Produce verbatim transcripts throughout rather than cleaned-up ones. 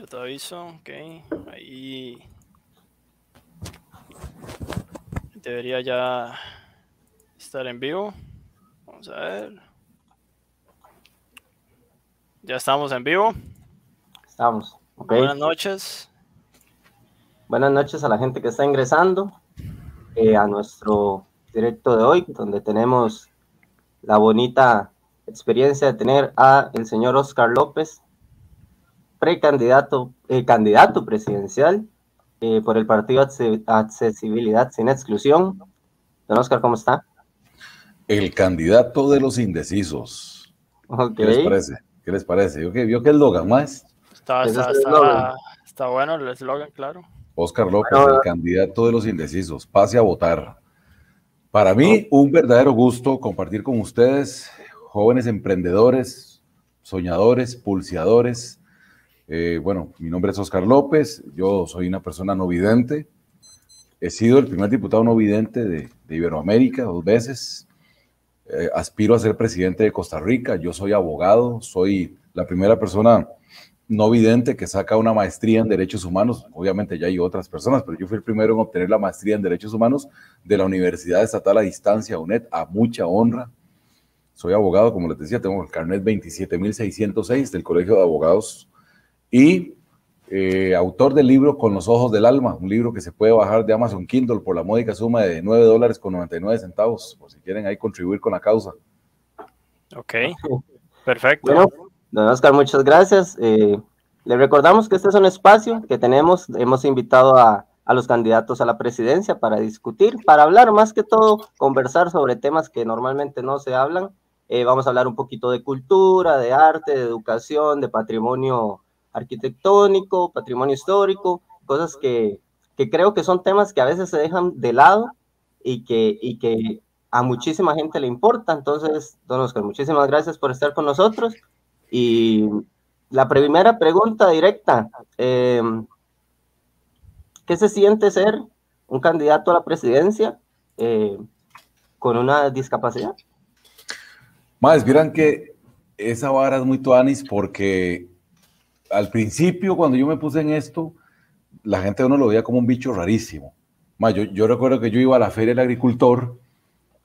Yo te aviso, ok. Ahí debería ya estar en vivo. Vamos a ver. Ya estamos en vivo. Estamos, ok. Buenas noches. Buenas noches a la gente que está ingresando eh, a nuestro directo de hoy, donde tenemos la bonita experiencia de tener a el señor Óscar López, precandidato, eh, candidato presidencial eh, por el partido Accesibilidad Sin Exclusión. Don Óscar, ¿cómo está? El candidato de los indecisos. Okay. ¿Qué les parece? ¿Qué les parece? ¿Vio que, vio que el eslogan más? Está, está, está, está bueno el eslogan, claro. Óscar López, bueno, el candidato de los indecisos. Pase a votar. Para mí, un verdadero gusto compartir con ustedes, jóvenes emprendedores, soñadores, pulseadores. Eh, bueno, mi nombre es Óscar López, yo soy una persona no vidente, he sido el primer diputado no vidente de, de Iberoamérica dos veces, eh, aspiro a ser presidente de Costa Rica, yo soy abogado, soy la primera persona no vidente que saca una maestría en Derechos Humanos, obviamente ya hay otras personas, pero yo fui el primero en obtener la maestría en Derechos Humanos de la Universidad Estatal a Distancia, U N E D, a mucha honra. Soy abogado, como les decía, tengo el carnet veintisiete mil seiscientos seis del Colegio de Abogados, y eh, autor del libro Con los Ojos del Alma, un libro que se puede bajar de Amazon Kindle por la módica suma de nueve dólares con noventa y nueve centavos, por si quieren ahí contribuir con la causa. Ok, perfecto. Bueno, don Óscar, muchas gracias. Eh, le recordamos que este es un espacio que tenemos, hemos invitado a, a los candidatos a la presidencia para discutir, para hablar, más que todo, conversar sobre temas que normalmente no se hablan. Eh, vamos a hablar un poquito de cultura, de arte, de educación, de patrimonio arquitectónico, patrimonio histórico, cosas que, que creo que son temas que a veces se dejan de lado y que, y que a muchísima gente le importa. Entonces, don Óscar, muchísimas gracias por estar con nosotros. Y la primera pregunta directa, eh, ¿qué se siente ser un candidato a la presidencia eh, con una discapacidad? Más, vieran que esa vara es muy tuanis porque al principio, cuando yo me puse en esto, la gente uno lo veía como un bicho rarísimo. Más, yo, yo recuerdo que yo iba a la Feria del Agricultor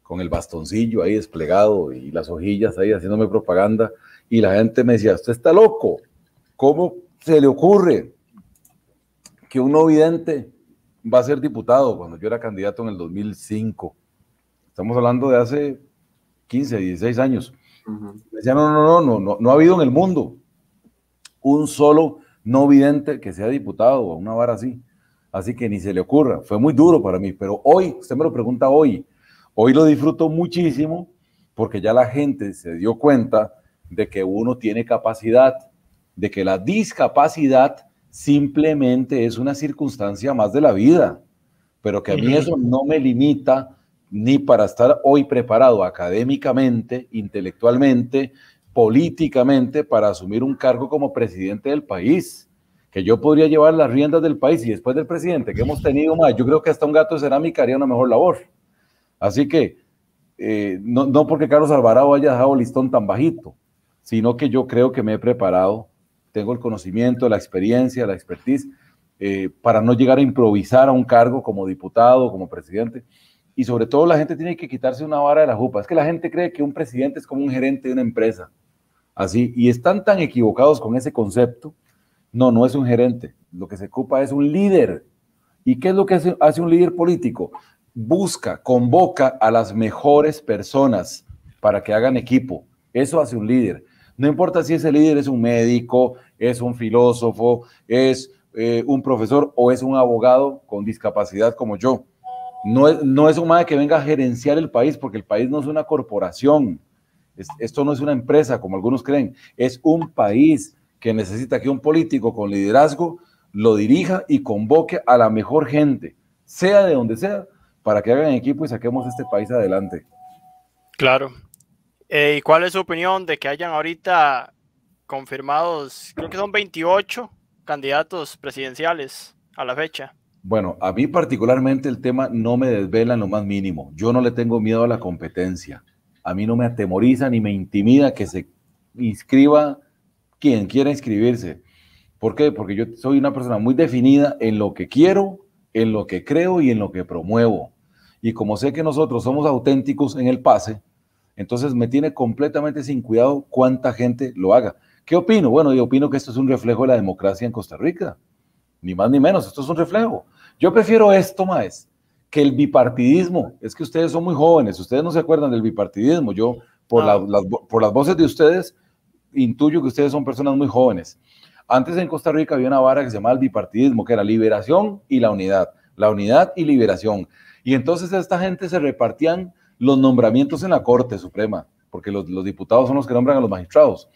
con el bastoncillo ahí desplegado y las hojillas ahí haciéndome propaganda y la gente me decía, usted está loco, ¿cómo se le ocurre que un no vidente va a ser diputado? Cuando yo era candidato en el dos mil cinco, estamos hablando de hace quince, dieciséis años. Uh-huh. Me decían, no, no, no, no, no, no ha habido en el mundo un solo no vidente que sea diputado o una vara así. Así que ni se le ocurra. Fue muy duro para mí, pero hoy, usted me lo pregunta hoy, hoy lo disfruto muchísimo porque ya la gente se dio cuenta de que uno tiene capacidad, de que la discapacidad simplemente es una circunstancia más de la vida, pero que a mí eso no me limita ni para estar hoy preparado académicamente, intelectualmente, políticamente para asumir un cargo como presidente del país, que yo podría llevar las riendas del país y después del presidente que hemos tenido más, yo creo que hasta un gato de cerámica haría una mejor labor. Así que, eh, no, no porque Carlos Alvarado haya dejado el listón tan bajito, sino que yo creo que me he preparado, tengo el conocimiento, la experiencia, la expertise, eh, para no llegar a improvisar a un cargo como diputado, como presidente. Y sobre todo la gente tiene que quitarse una vara de la jupa. Es que la gente cree que un presidente es como un gerente de una empresa. Así, y están tan equivocados con ese concepto. No, no es un gerente, lo que se ocupa es un líder. ¿Y qué es lo que hace, hace un líder político? Busca, convoca a las mejores personas para que hagan equipo. Eso hace un líder. No importa si ese líder es un médico, es un filósofo, es eh, un profesor o es un abogado con discapacidad como yo. No es, no es un mae que venga a gerenciar el país, porque el país no es una corporación. Esto no es una empresa, como algunos creen, es un país que necesita que un político con liderazgo lo dirija y convoque a la mejor gente, sea de donde sea, para que hagan equipo y saquemos este país adelante. Claro. Eh, ¿Y cuál es su opinión de que hayan ahorita confirmados, creo que son veintiocho candidatos presidenciales a la fecha? Bueno, a mí particularmente el tema no me desvela en lo más mínimo. Yo no le tengo miedo a la competencia. A mí no me atemoriza ni me intimida que se inscriba quien quiera inscribirse, ¿Por qué? Porque yo soy una persona muy definida en lo que quiero, en lo que creo y en lo que promuevo. Y como sé que nosotros somos auténticos en el PASE, entonces me tiene completamente sin cuidado cuánta gente lo haga. ¿Qué opino? Bueno, yo opino que esto es un reflejo de la democracia en Costa Rica. Ni más ni menos, esto es un reflejo. Yo prefiero esto, más que el bipartidismo. Es que ustedes son muy jóvenes, ustedes no se acuerdan del bipartidismo. Yo, por, ah. la, las, por las voces de ustedes, intuyo que ustedes son personas muy jóvenes. Antes en Costa Rica había una vara que se llamaba el bipartidismo, que era liberación y la unidad. La unidad y liberación. Y entonces esta gente se repartían los nombramientos en la Corte Suprema, porque los, los diputados son los que nombran a los magistrados.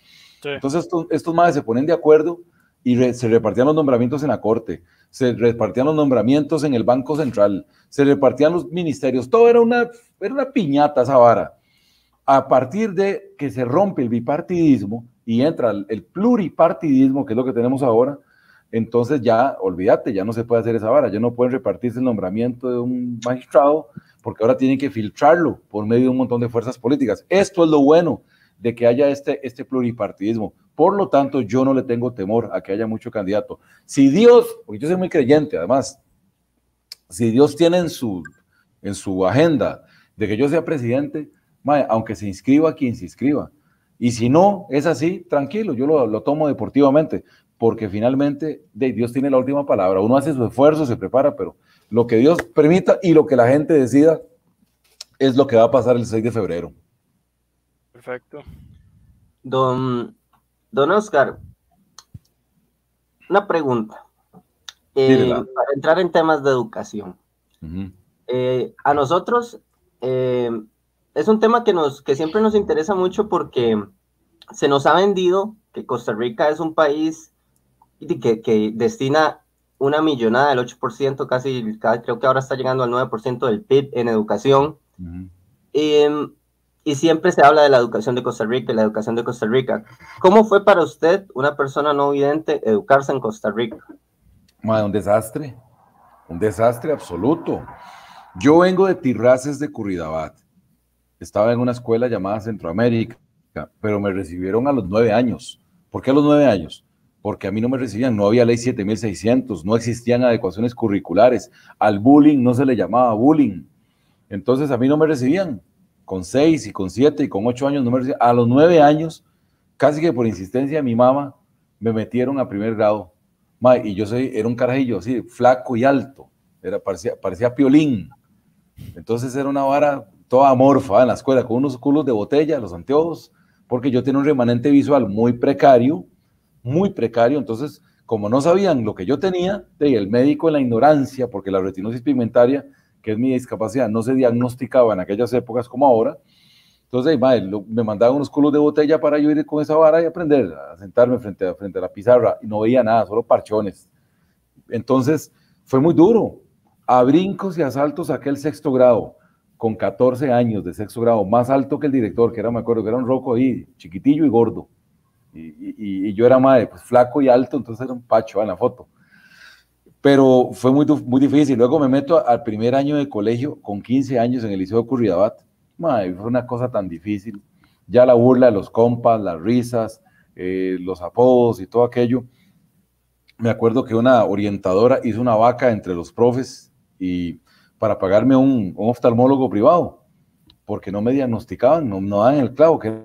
Sí. Entonces estos, estos madres se ponen de acuerdo y re, se repartían los nombramientos en la Corte, se repartían los nombramientos en el Banco Central, se repartían los ministerios, todo era una, era una piñata esa vara. A partir de que se rompe el bipartidismo y entra el, el pluripartidismo, que es lo que tenemos ahora, entonces ya, olvídate, ya no se puede hacer esa vara, ya no pueden repartirse el nombramiento de un magistrado, porque ahora tienen que filtrarlo por medio de un montón de fuerzas políticas. Esto es lo bueno de que haya este, este pluripartidismo. Por lo tanto, yo no le tengo temor a que haya mucho candidato. Si Dios, porque yo soy muy creyente además, si Dios tiene en su, en su agenda de que yo sea presidente, mae, aunque se inscriba quien se inscriba, y si no es así, tranquilo, yo lo, lo tomo deportivamente, porque finalmente de Dios tiene la última palabra. Uno hace su esfuerzo, se prepara, pero lo que Dios permita y lo que la gente decida es lo que va a pasar el seis de febrero. Perfecto. Don, don Óscar, una pregunta. Eh, para entrar en temas de educación. Uh-huh. eh, a nosotros eh, es un tema que, nos, que siempre nos interesa mucho porque se nos ha vendido que Costa Rica es un país que, que destina una millonada, el ocho por ciento casi, creo que ahora está llegando al nueve por ciento del P I B en educación. Uh-huh. eh, Y siempre se habla de la educación de Costa Rica, la educación de Costa Rica. ¿Cómo fue para usted, una persona no vidente, educarse en Costa Rica? Madre, un desastre, un desastre absoluto. Yo vengo de Tirrases de Curridabat. Estaba en una escuela llamada Centroamérica, pero me recibieron a los nueve años. ¿Por qué a los nueve años? Porque a mí no me recibían, no había ley siete mil seiscientos, no existían adecuaciones curriculares, al bullying no se le llamaba bullying. Entonces a mí no me recibían. Con seis y con siete y con ocho años, no me recibían. A los nueve años, casi que por insistencia de mi mamá, me metieron a primer grado. May, y yo soy, era un carajillo así, flaco y alto, era, parecía, parecía piolín. Entonces era una vara toda amorfa en la escuela, con unos culos de botella, los anteojos, porque yo tenía un remanente visual muy precario, muy precario. Entonces, como no sabían lo que yo tenía, el médico en la ignorancia, porque la retinosis pigmentaria, que es mi discapacidad, no se diagnosticaba en aquellas épocas como ahora. Entonces, madre, lo, me mandaban unos culos de botella para yo ir con esa vara y aprender a sentarme frente a, frente a la pizarra. Y no veía nada, solo parchones. Entonces, fue muy duro. A brincos y a saltos saqué el sexto grado, con catorce años de sexto grado, más alto que el director, que era, me acuerdo, que era un roco ahí, chiquitillo y gordo. Y, y, y yo era, madre, pues flaco y alto, entonces era un pacho en la foto. Pero fue muy, muy difícil. Luego me meto al primer año de colegio con quince años en el liceo de Curridabat. Madre, fue una cosa tan difícil. Ya la burla de los compas, las risas, eh, los apodos y todo aquello. Me acuerdo que una orientadora hizo una vaca entre los profes y para pagarme un, un oftalmólogo privado, porque no me diagnosticaban, no, no daban el clavo, que era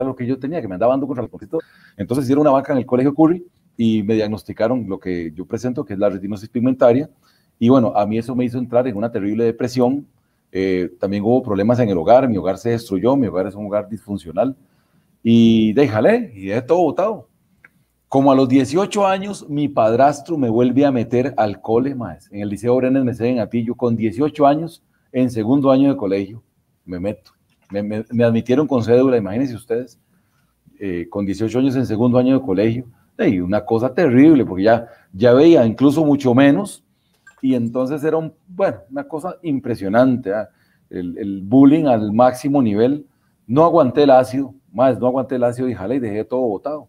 lo que yo tenía, que me andaba dando contra el conflicto. Entonces hicieron una vaca en el colegio Curry y me diagnosticaron lo que yo presento, que es la retinosis pigmentaria, y bueno, a mí eso me hizo entrar en una terrible depresión. Eh, también hubo problemas en el hogar, mi hogar se destruyó, mi hogar es un hogar disfuncional, y déjale, y dejé todo botado. Como a los dieciocho años, mi padrastro me vuelve a meter al cole, más, en el liceo Brenes, en Atillo, con dieciocho años, en segundo año de colegio, me meto, me, me, me admitieron con cédula, imagínense ustedes, eh, con dieciocho años en segundo año de colegio. Y una cosa terrible, porque ya, ya veía incluso mucho menos, y entonces era un, bueno, una cosa impresionante, ¿eh? el, el bullying al máximo nivel. No aguanté el ácido, más no aguanté el ácido y jale y dejé todo botado.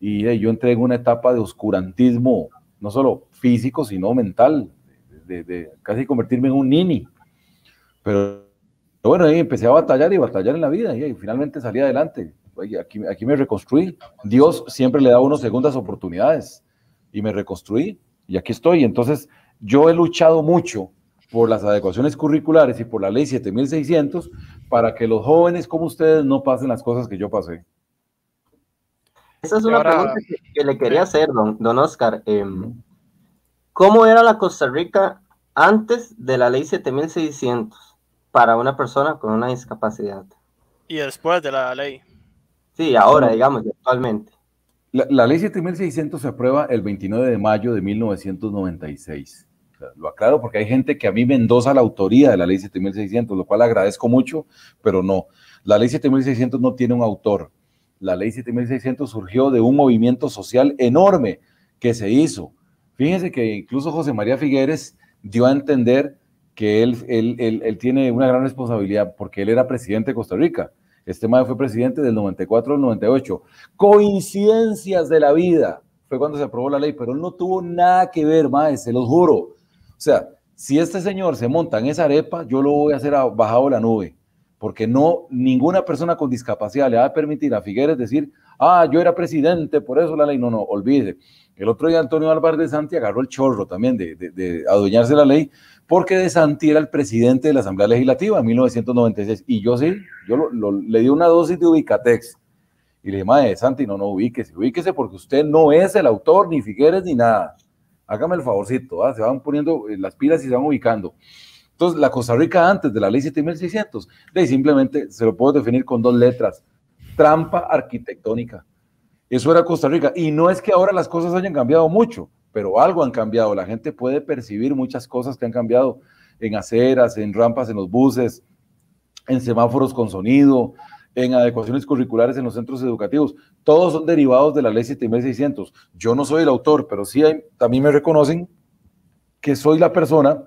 Y eh, yo entré en una etapa de oscurantismo, no solo físico, sino mental, de, de, de casi convertirme en un nini. Pero bueno, ahí empecé a batallar y batallar en la vida, y ahí finalmente salí adelante. aquí, aquí me reconstruí. Dios siempre le da a uno segundas oportunidades y me reconstruí y aquí estoy. Entonces, yo he luchado mucho por las adecuaciones curriculares y por la ley siete mil seiscientos para que los jóvenes como ustedes no pasen las cosas que yo pasé. Esa es una ahora, pregunta que, que le quería hacer, don, don Óscar. Eh, ¿Cómo era la Costa Rica antes de la ley siete mil seiscientos para una persona con una discapacidad? Y después de la ley. Sí, ahora, bueno, digamos, actualmente. La, la ley siete mil seiscientos se aprueba el veintinueve de mayo de mil novecientos noventa y seis. Lo aclaro porque hay gente que a mí me endosa la autoría de la ley siete mil seiscientos, lo cual agradezco mucho, pero no. La ley siete mil seiscientos no tiene un autor. La ley siete mil seiscientos surgió de un movimiento social enorme que se hizo. Fíjense que incluso José María Figueres dio a entender que él, él, él, él tiene una gran responsabilidad porque él era presidente de Costa Rica. Este mae fue presidente del noventa y cuatro al noventa y ocho. Coincidencias de la vida fue cuando se aprobó la ley, pero él no tuvo nada que ver, mae, se los juro. O sea, si este señor se monta en esa arepa, yo lo voy a hacer bajado de la nube. Porque no, ninguna persona con discapacidad le va a permitir a Figueres decir, ah, yo era presidente, por eso la ley. No, no, olvide. El otro día Antonio Álvarez de Santi agarró el chorro también de, de, de adueñarse la ley, porque de Santi era el presidente de la Asamblea Legislativa en mil novecientos noventa y seis. Y yo sí, yo lo, lo, le di una dosis de Ubicatex. Y le dije, madre, Santi, no, no, ubíquese, ubíquese porque usted no es el autor, ni Figueres, ni nada. Hágame el favorcito, ¿ah? Se van poniendo las pilas y se van ubicando. Entonces, la Costa Rica antes de la ley siete mil seiscientos, de ahí simplemente se lo puedo definir con dos letras, trampa arquitectónica. Eso era Costa Rica, y no es que ahora las cosas hayan cambiado mucho, pero algo han cambiado, la gente puede percibir muchas cosas que han cambiado en aceras, en rampas, en los buses, en semáforos con sonido, en adecuaciones curriculares en los centros educativos, todos son derivados de la ley siete mil seiscientos. Yo no soy el autor, pero sí hay, también me reconocen que soy la persona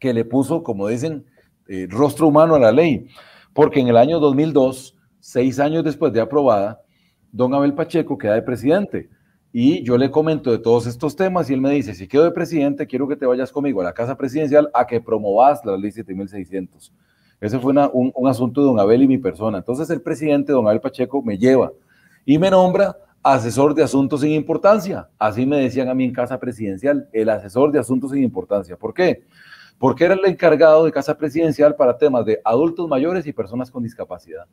que le puso, como dicen, eh, rostro humano a la ley, porque en el año dos mil dos, seis años después de aprobada, don Abel Pacheco queda de presidente, y yo le comento de todos estos temas, y él me dice, si quedo de presidente, quiero que te vayas conmigo a la Casa Presidencial a que promovas la ley siete mil seiscientos. Ese fue una, un, un asunto de don Abel y mi persona. Entonces el presidente, don Abel Pacheco, me lleva y me nombra asesor de asuntos sin importancia. Así me decían a mí en Casa Presidencial, el asesor de asuntos sin importancia. ¿Por qué? Porque era el encargado de Casa Presidencial para temas de adultos mayores y personas con discapacidad.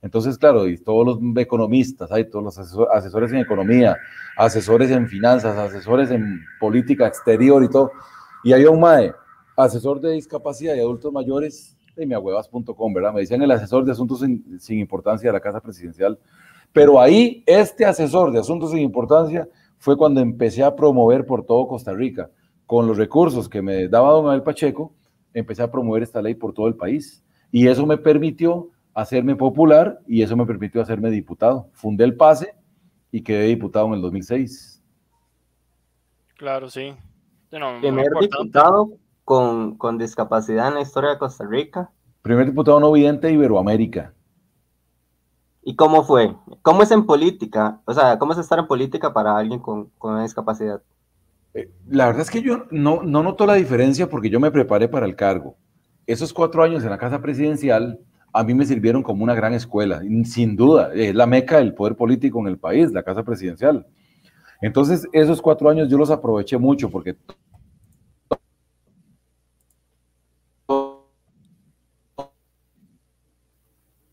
Entonces, claro, y todos los economistas, hay todos los asesor, asesores en economía, asesores en finanzas, asesores en política exterior y todo. Y había un mae, asesor de discapacidad y adultos mayores, de miahuevas punto com, ¿verdad? Me decían el asesor de asuntos sin, sin importancia de la Casa Presidencial. Pero ahí, este asesor de asuntos sin importancia fue cuando empecé a promover por todo Costa Rica. Con los recursos que me daba don Abel Pacheco, empecé a promover esta ley por todo el país. Y eso me permitió hacerme popular y eso me permitió hacerme diputado. Fundé el PASE y quedé diputado en el dos mil seis. Claro, sí. No, Primer diputado con, con discapacidad en la historia de Costa Rica. Primer diputado no vidente de Iberoamérica. ¿Y cómo fue? ¿Cómo es en política? O sea, ¿cómo es estar en política para alguien con, con una discapacidad? La verdad es que yo no, no noto la diferencia porque yo me preparé para el cargo. Esos cuatro años en la Casa Presidencial a mí me sirvieron como una gran escuela, sin duda, es la meca del poder político en el país, la Casa Presidencial. Entonces esos cuatro años yo los aproveché mucho porque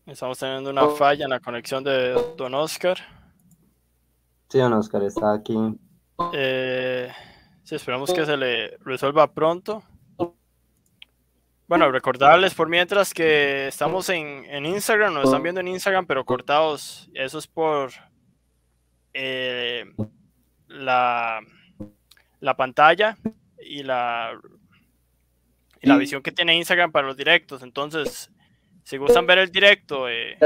estamos teniendo una falla en la conexión de don Óscar. Sí, don Óscar está aquí. Eh, sí, esperamos que se le resuelva pronto. Bueno, recordarles por mientras que estamos en, en Instagram, nos están viendo en Instagram, pero cortados. Eso es por eh, la, la pantalla y la, y la visión que tiene Instagram para los directos. Entonces, si gustan ver el directo eh,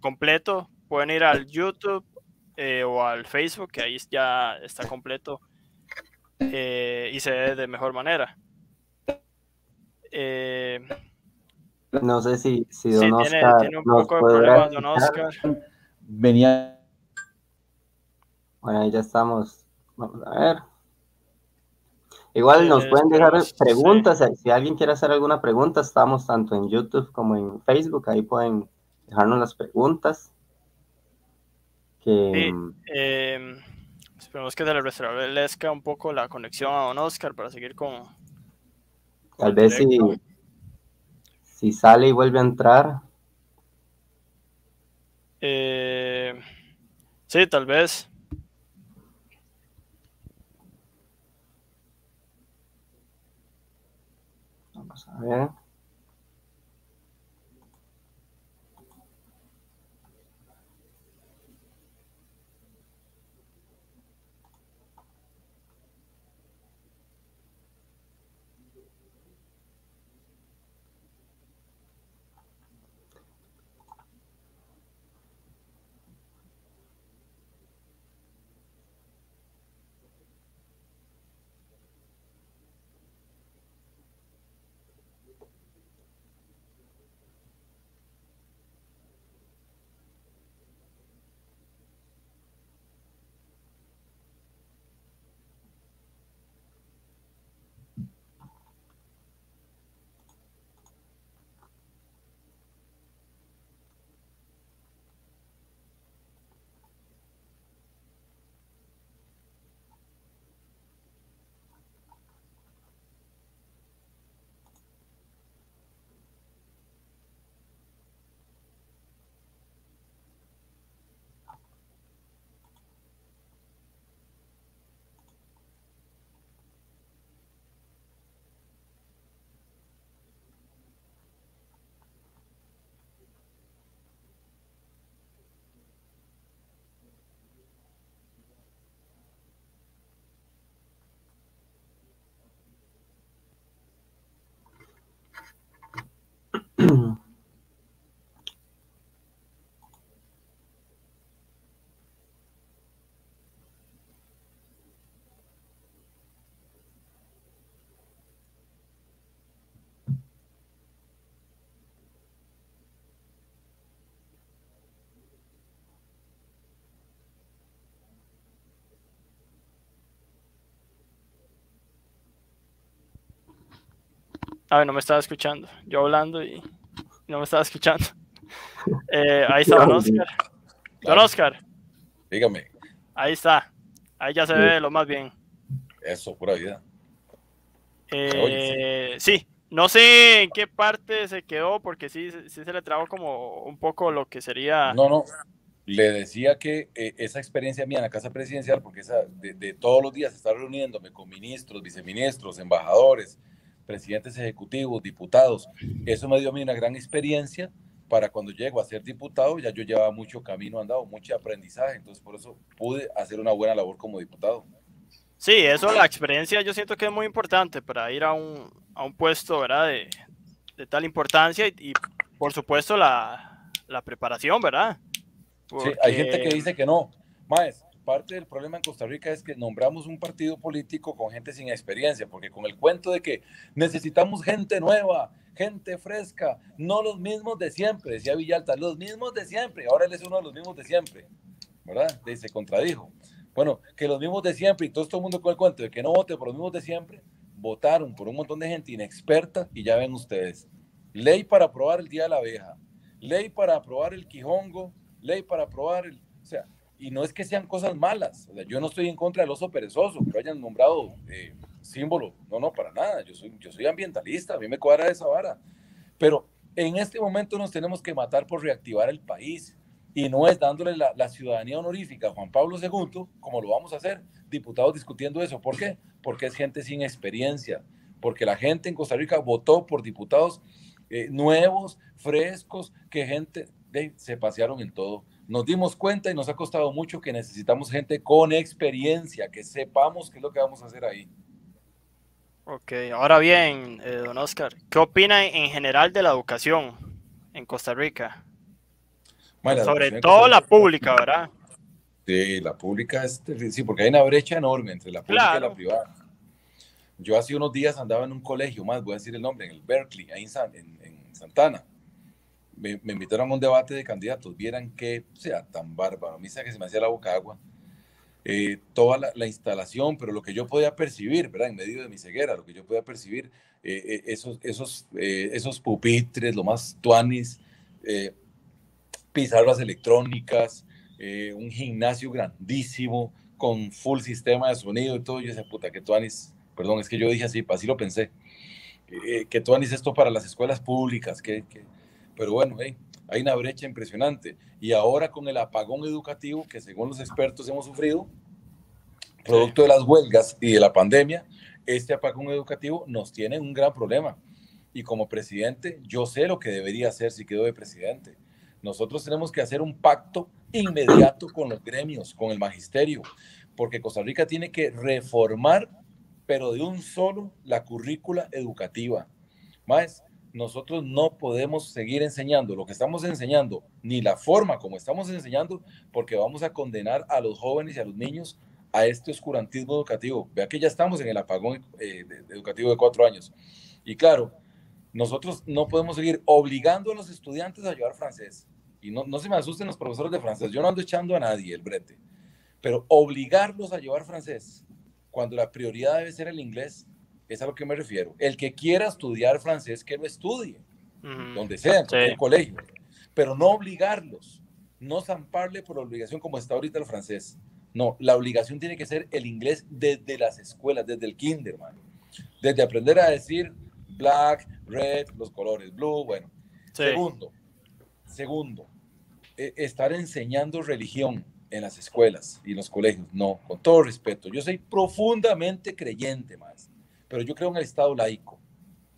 completo, pueden ir al YouTube. Eh, o al Facebook, que ahí ya está completo eh, y se ve de mejor manera. Eh, no sé si, si Don sí, Oscar tiene, tiene un poco de problemas, Don Oscar. Venía. Bueno, ahí ya estamos. Vamos a ver. Igual eh, nos pueden dejar preguntas. Sí. Si alguien quiere hacer alguna pregunta, estamos tanto en YouTube como en Facebook. Ahí pueden dejarnos las preguntas. Que... Sí, eh, esperemos que se le restablezca un poco la conexión a don Óscar para seguir con... con Tal vez si, si sale y vuelve a entrar. Eh, sí, tal vez. Vamos a ver. Ah, no me estaba escuchando. Yo hablando y no me estaba escuchando. Eh, ahí está don Óscar. Don Óscar. Dígame. Ahí está. Ahí ya se sí. ve lo más bien. Eso, pura vida. Eh, sí, no sé en qué parte se quedó, porque sí, sí se le trabó como un poco lo que sería... No, no. Le decía que eh, esa experiencia mía en la Casa Presidencial, porque esa de, de todos los días estar reuniéndome con ministros, viceministros, embajadores... presidentes ejecutivos, diputados, eso me dio a mí una gran experiencia para cuando llego a ser diputado, ya yo llevaba mucho camino andado, mucho aprendizaje, entonces por eso pude hacer una buena labor como diputado. Sí, eso, la experiencia yo siento que es muy importante para ir a un, a un puesto, ¿verdad?, de, de tal importancia y, y por supuesto la, la preparación, ¿verdad? Porque... Sí, hay gente que dice que no, maes. Parte del problema en Costa Rica es que nombramos un partido político con gente sin experiencia, porque con el cuento de que necesitamos gente nueva, gente fresca, no los mismos de siempre, decía Villalta, los mismos de siempre, ahora él es uno de los mismos de siempre, ¿verdad? Y se contradijo. Bueno, que los mismos de siempre, y todo, todo el mundo con el cuento de que no vote por los mismos de siempre, votaron por un montón de gente inexperta, y ya ven ustedes, ley para aprobar el Día de la Abeja, ley para aprobar el Quijongo, ley para aprobar el... O sea, y no es que sean cosas malas, o sea, yo no estoy en contra del oso perezoso, que lo hayan nombrado eh, símbolo, no, no, para nada, yo soy, yo soy ambientalista, a mí me cuadra esa vara, pero en este momento nos tenemos que matar por reactivar el país, y no es dándole la, la ciudadanía honorífica a Juan Pablo segundo, como lo vamos a hacer, diputados discutiendo eso, ¿por qué? Porque es gente sin experiencia, porque la gente en Costa Rica votó por diputados eh, nuevos, frescos, que gente, de, se pasearon en todo. Nos dimos cuenta y nos ha costado mucho que necesitamos gente con experiencia, que sepamos qué es lo que vamos a hacer ahí. Ok, ahora bien, eh, don Óscar, ¿qué opina en general de la educación en Costa Rica? Bueno, sobre todo la pública, ¿verdad? Sí, la pública, es, sí, porque hay una brecha enorme entre la pública claro. y la privada. Yo hace unos días andaba en un colegio, más voy a decir el nombre, en el Berkeley, ahí en, San, en, en Santana. Me, me invitaron a un debate de candidatos, vieran que sea tan bárbaro, a mí se me hacía la boca agua, eh, toda la, la instalación, pero lo que yo podía percibir, ¿verdad?, en medio de mi ceguera, lo que yo podía percibir, eh, esos, esos, eh, esos pupitres, lo más tuanis, eh, pizarras electrónicas, eh, un gimnasio grandísimo, con full sistema de sonido y todo. Yo decía, puta, que tuanis, perdón, es que yo dije así, así lo pensé, eh, que tuanis esto para las escuelas públicas, que, que... pero bueno, eh, hay una brecha impresionante. Y ahora con el apagón educativo que según los expertos hemos sufrido, producto de las huelgas y de la pandemia, este apagón educativo nos tiene un gran problema. Y como presidente, yo sé lo que debería hacer si quedo de presidente. Nosotros tenemos que hacer un pacto inmediato con los gremios, con el magisterio, porque Costa Rica tiene que reformar, pero de un solo, la currícula educativa. Más, nosotros no podemos seguir enseñando lo que estamos enseñando, ni la forma como estamos enseñando, porque vamos a condenar a los jóvenes y a los niños a este oscurantismo educativo. Vea que ya estamos en el apagón eh, educativo de cuatro años. Y claro, nosotros no podemos seguir obligando a los estudiantes a llevar francés. Y no, no se me asusten los profesores de francés, yo no ando echando a nadie el brete, pero obligarlos a llevar francés cuando la prioridad debe ser el inglés, es a lo que me refiero. El que quiera estudiar francés, que lo estudie, uh-huh. donde sea, en cualquier sí. colegio, pero no obligarlos, no zamparle por obligación como está ahorita el francés. No, la obligación tiene que ser el inglés desde las escuelas, desde el kinder, hermano. Desde aprender a decir black, red, los colores, blue, bueno. Sí. Segundo, segundo, eh, estar enseñando religión en las escuelas y en los colegios. No, con todo respeto, yo soy profundamente creyente, más, pero yo creo en el Estado laico.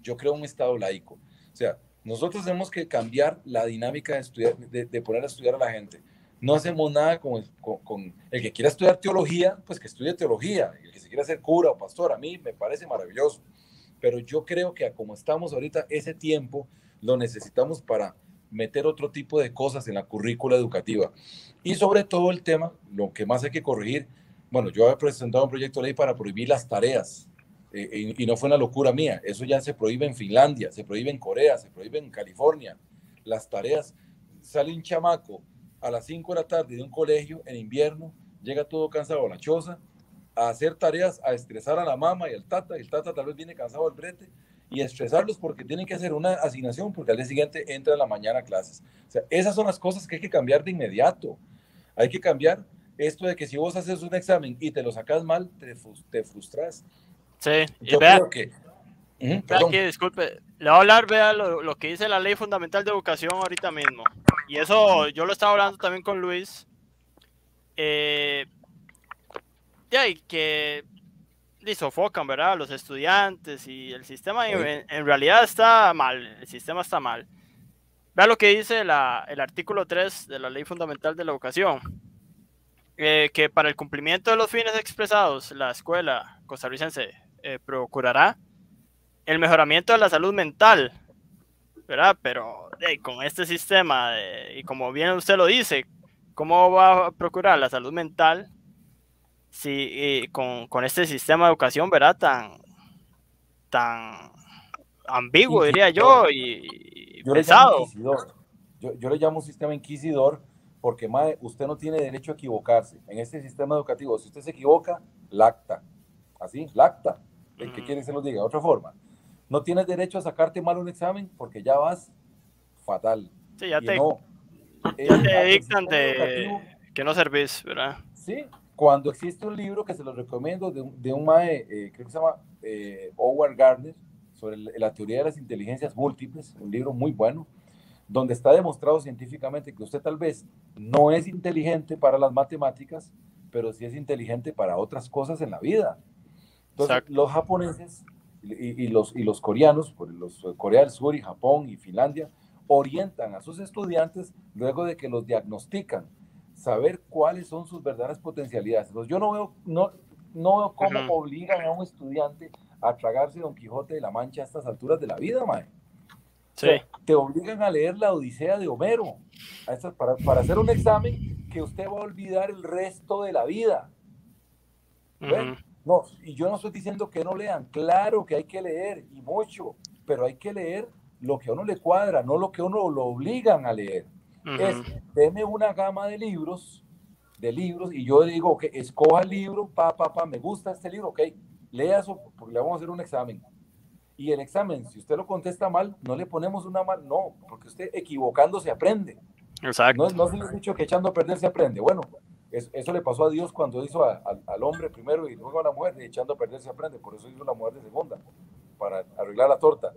Yo creo en un Estado laico. O sea, nosotros tenemos que cambiar la dinámica de, estudiar, de, de poner a estudiar a la gente. No hacemos nada con, con, con el que quiera estudiar teología, pues que estudie teología. El que se quiera hacer cura o pastor, a mí me parece maravilloso. Pero yo creo que como estamos ahorita, ese tiempo lo necesitamos para meter otro tipo de cosas en la currícula educativa. Y sobre todo el tema, lo que más hay que corregir, bueno, yo había presentado un proyecto de ley para prohibir las tareas, eh, y, y no fue una locura mía. Eso ya se prohíbe en Finlandia, se prohíbe en Corea, se prohíbe en California. Las tareas, sale un chamaco a las cinco de la tarde de un colegio en invierno, llega todo cansado a la choza, a hacer tareas, a estresar a la mamá y al tata, y el tata tal vez viene cansado al brete, y estresarlos porque tienen que hacer una asignación, porque al día siguiente entra en la mañana a clases. O sea, esas son las cosas que hay que cambiar de inmediato. Hay que cambiar esto de que si vos haces un examen y te lo sacas mal, te, te frustras. Sí, y yo vea, creo que... Uh-huh, perdón. Que, disculpe, le voy a hablar, vea lo, lo que dice la Ley Fundamental de Educación ahorita mismo. Y eso yo lo estaba hablando también con Luis. Eh... Ya, y que y sofocan, ¿verdad?, los estudiantes y el sistema en, en realidad está mal, el sistema está mal. Vea lo que dice la, el artículo tres de la Ley Fundamental de la Educación, eh, que para el cumplimiento de los fines expresados, la escuela costarricense eh, procurará el mejoramiento de la salud mental, ¿verdad? Pero hey, con este sistema, de, y como bien usted lo dice, ¿cómo va a procurar la salud mental? Sí, y con, con este sistema de educación, ¿verdad?, tan, tan ambiguo, diría yo, y, y yo pesado. Yo, yo le llamo sistema inquisidor porque, madre, usted no tiene derecho a equivocarse. En este sistema educativo, si usted se equivoca, lacta. Así, lacta. El que uh-huh. quiere se lo diga. De otra forma, no tienes derecho a sacarte mal un examen porque ya vas fatal. Sí, ya y te, no, ya el, te dictan de que no servís, ¿verdad? Sí. Cuando existe un libro que se lo recomiendo de un, de un mae, eh, creo que se llama eh, Howard Gardner, sobre la teoría de las inteligencias múltiples, un libro muy bueno, donde está demostrado científicamente que usted tal vez no es inteligente para las matemáticas, pero sí es inteligente para otras cosas en la vida. Entonces, Exacto. los japoneses y, y, los, y los coreanos, los Corea del Sur y Japón y Finlandia, orientan a sus estudiantes luego de que los diagnostican, saber cuáles son sus verdaderas potencialidades. Entonces, yo no veo, no, no veo cómo uh-huh. obligan a un estudiante a tragarse Don Quijote de la Mancha a estas alturas de la vida, mae. Sí. O sea, te obligan a leer La Odisea de Homero a estas, para, para hacer un examen que usted va a olvidar el resto de la vida. Uh-huh. No, y yo no estoy diciendo que no lean. Claro que hay que leer, y mucho, pero hay que leer lo que a uno le cuadra, no lo que a uno lo obligan a leer. Es, deme una gama de libros, de libros, y yo digo, ok, escoja el libro, pa, pa, pa, me gusta este libro, ok, lea eso, porque le vamos a hacer un examen. Y el examen, si usted lo contesta mal, no le ponemos una mal, no, porque usted equivocándose aprende. Exacto. No, no se les ha dicho que echando a perder se aprende. Bueno, eso, eso le pasó a Dios cuando hizo a, a, al hombre primero y luego a la mujer, y echando a perder se aprende. Por eso hizo la mujer de segunda, para arreglar la torta.